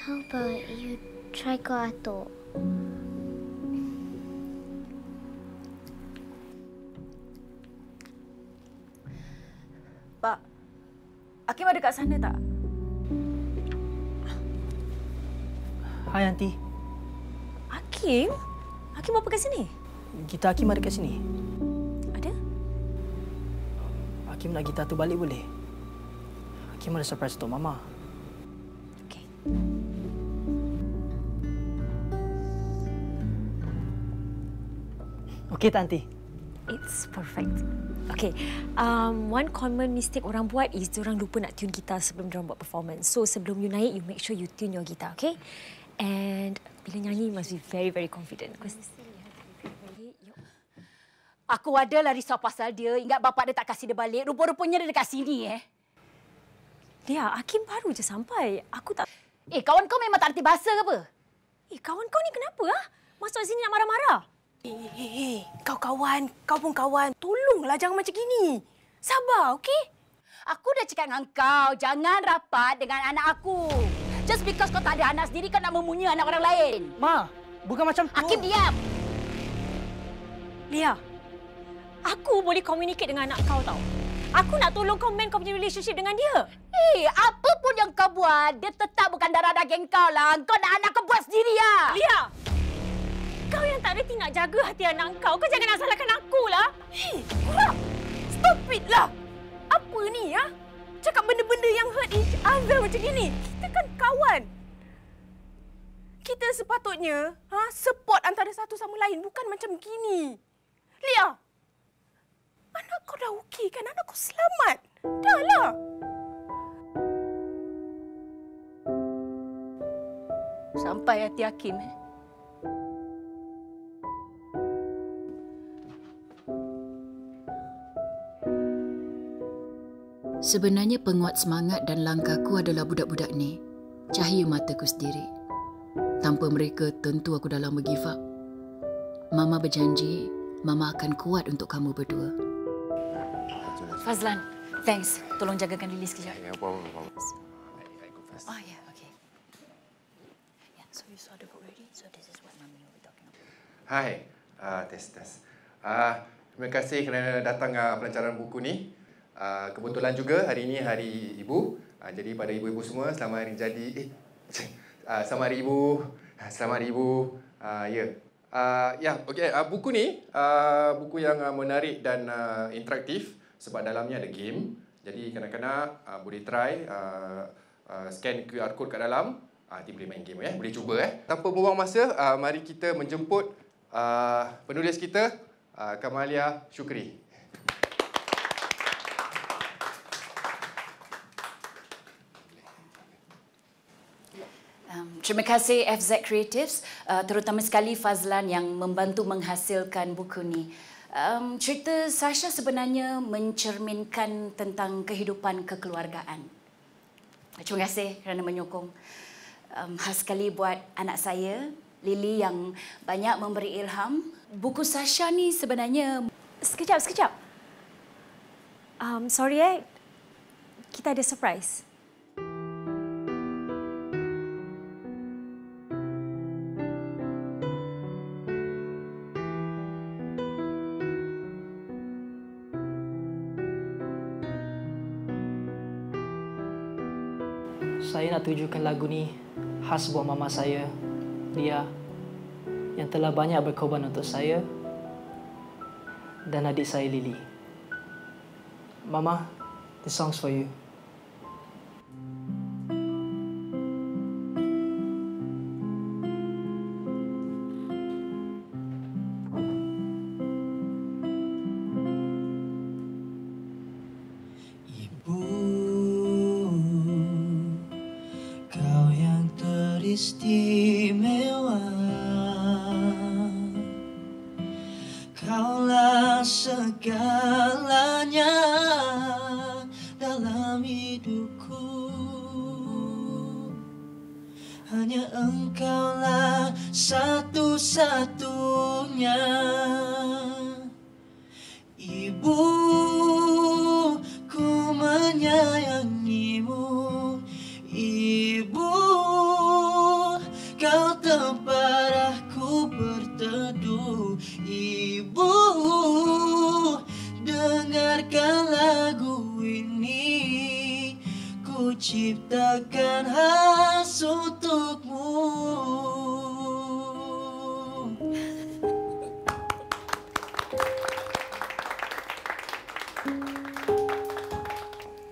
how about you try call Atok? Pak, Hakim ada kat sana tak? Hai, Aunty. Hakim? Hakim apa kat sini? Gitar Hakim ada kat sini. Hakim nak gitar tu balik boleh? Hakim ada surprise untuk Mama. Okey. Okey, Tanti. It's perfect. Okey. Um, one common mistake orang buat is diorang lupa nak tune gitar sebelum diorang buat performance. So, sebelum you naik, you make sure you tune your gitar, okay? And bila nyanyi, you must be very, very confident. Because aku adalah risau pasal dia. Ingat bapak dia tak kasih dia balik. Rupa-rupanya dia dekat sini, eh. Dia, Hakim baru je sampai. Aku tak... Eh, kawan kau memang tak erti bahasa ke apa? Eh, kawan kau ni kenapa? Ha? Masuk sini nak marah-marah. Eh, eh, eh, kau kawan. Kau pun kawan. Tolonglah jangan macam gini. Sabar, okey? Aku dah cakap dengan kau, jangan rapat dengan anak aku. Just because kau tak ada anak sendiri, kau nak memunya anak orang lain. Ma, bukan macam tu. Hakim, diam. Leah. Aku boleh communicate dengan anak kau, tau. Aku nak tolong komen kau punya relationship dengan dia. Eh, hey, apa pun yang kau buat, dia tetap bukan darah daging kau lah. Kau nak anak kau buat sendiri lah. Leah, kau yang tak reti nak jaga hati anak kau. Kau jangan nak salahkan aku lah. Hei, kurang. Stupid lah. Apa ni ya? Cakap benda-benda yang hurt each other macam gini. Kita kan kawan. Kita sepatutnya ha, support antara satu sama lain. Bukan macam gini. Leah, anak kau dah okey kan? Anak kau selamat. Dah lah. Sampai hati Hakim. Eh? Sebenarnya penguat semangat dan langkahku adalah budak-budak ni. Cahaya mataku sendiri. Tanpa mereka, tentu aku dah lama give up. Mama berjanji, Mama akan kuat untuk kamu berdua. Fazlan, thanks. Tolong jagakan Lily sekejap. Ya, apa-apa. Oh, ya, okey. Yeah, so you saw the book already. So this is what Mami will be talking about. Hai, uh, test, test. Uh, terima kasih kerana datang uh, pelancaran buku ni. Uh, kebetulan juga hari ini Hari Ibu. Uh, jadi pada ibu-ibu semua, selamat hari jadi. Eh, uh, selamat hari ibu. Selamat hari ibu. Uh, ya. Yeah. Uh, ya, yeah, okey. Uh, buku ni, uh, buku yang uh, menarik dan uh, interaktif sebab dalamnya ada game. Jadi kadang-kadang uh, boleh try uh, uh, scan Q R code kat dalam. Ah, uh, nanti boleh main game ya. Boleh cuba eh. Tanpa buang masa, uh, mari kita menjemput uh, penulis kita uh, Kamaliah Syukri. Terima kasih F Z Creatives, uh, terutama sekali Fazlan yang membantu menghasilkan buku ni. Um, cerita Sasha sebenarnya mencerminkan tentang kehidupan kekeluargaan. Terima kasih kerana menyokong. Um, khas sekali buat anak saya, Lily yang banyak memberi ilham. Buku Sasha ni sebenarnya... Sekejap, sekejap. Um, sorry eh, kita ada surprise. Saya nak tujukan lagu ni khas buat mama saya, Leah, yang telah banyak berkorban untuk saya dan adik saya Lily. Mama, this song's for you.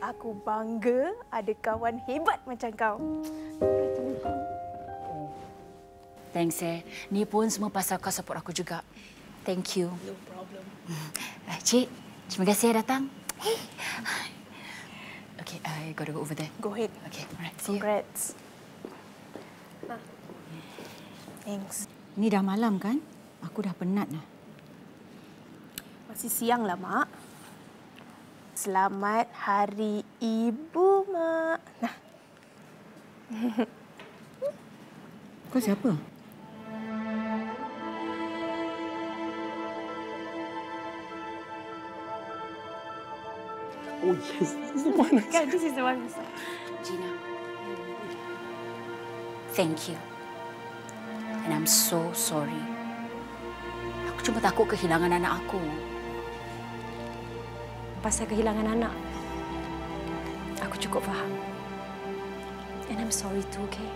Aku bangga ada kawan hebat macam kau. Thanks eh. Ni pun semua pasal kau support aku juga. Thank you. No problem. Cik, terima kasih datang. Hey. Okay, I gotta go over there. Go ahead. Okay, alright. See you. Congrats. Thanks. Ni dah malam kan? Aku dah penat dah. Masih siang lah, Mak. Selamat Hari Ibu, Mak. Nah. Kau siapa? Oh, yes. This is the one. Yeah, this is the one. Gina. Thank you. And I'm so sorry. Aku cuma takut kehilangan anak aku. pasal kehilangan anak. Aku cukup faham. And I'm sorry too, okay?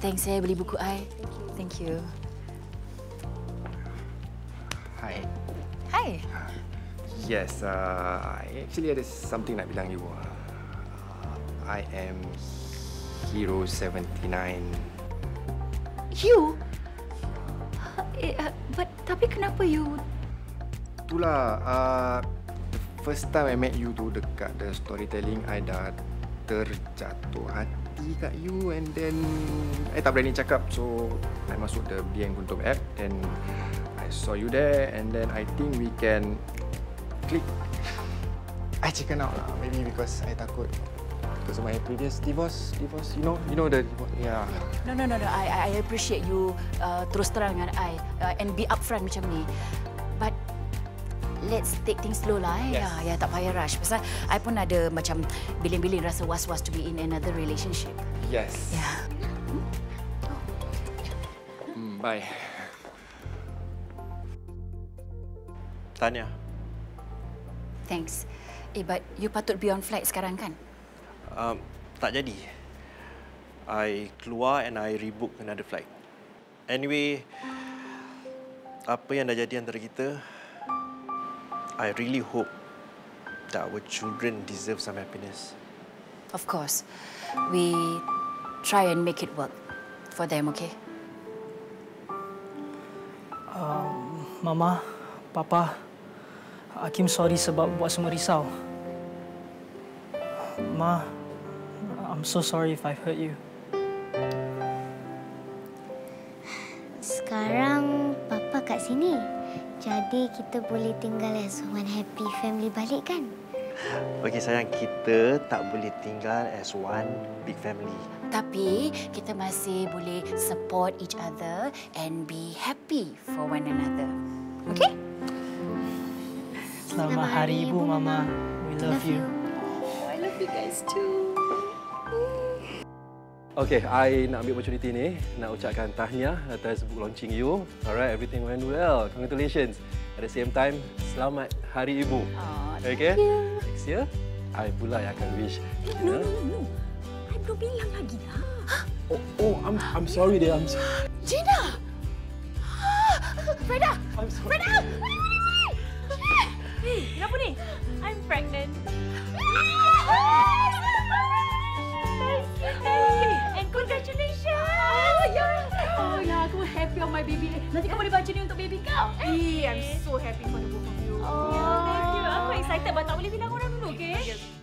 Thanks, saya beli buku I. Thank you. Hi. Hi. Yes, uh, actually ada something nak bilang you. Uh, I am Hero seventy-nine. You? Eh, uh, but tapi kenapa you? Itulah. Uh, first time I met you tu dekat the storytelling, I dah terjatuh hati kat you, and then I tak berani cakap, so I masuk the B N Kuntum app, and I saw you there, and then I think we can click. I chicken out lah, maybe because I takut. Because of my previous divorce, divorce, you know, you know the, yeah. No, no, no, no. I, I appreciate you uh, terus terang dengan I uh, and be upfront macam ni. But let's take things slow lah. Eh. Yes. Ya, ya, tak payah rush. Pasal I pun ada macam biling-biling rasa was-was to be in another relationship. Yes. Yeah. Hmm? Oh. Mm, bye. Tanya. Thanks. Eh, but you patut be on flight sekarang kan? Um, tak jadi. I keluar and I rebook another flight. Anyway, apa yang dah jadi antara kita, I really hope that our children deserve some happiness. Of course. We try and make it work for them, okay? Uh, Mama, Papa, Hakim sorry sebab buat semua risau. Ma, I'm so sorry if I've hurt you. Sekarang Papa kat sini. Jadi kita boleh tinggal as one happy family balik kan? Okey sayang, kita tak boleh tinggal as one big family. Tapi kita masih boleh support each other and be happy for one another. Okey? Selamat, Selamat Hari Ibu, Ibu Mama. We love, love you. Oh, I love you guys too. Okay, I nak ambil opportunity ni nak ucapkan tahniah atas book launching you. Alright, everything went well. Congratulations. At the same time, selamat Hari Ibu. Oh, okay. You. Next year, I pula yang akan wish. Eh, no, no, no. I belum bilang lagi dah. Oh, oh, I'm I'm sorry deh. I'm sorry. Gina. Freda. I'm sorry. Freda. Hey, kenapa ni? I'm pregnant. And congratulations! Oh, yeah. Oh, yeah. Aku happy on my baby. Nanti kau boleh baca ni untuk baby kau. Eh, I'm so happy for the both of you. Oh, thank you. Aku excited. But tak boleh bilang orang dulu, okay?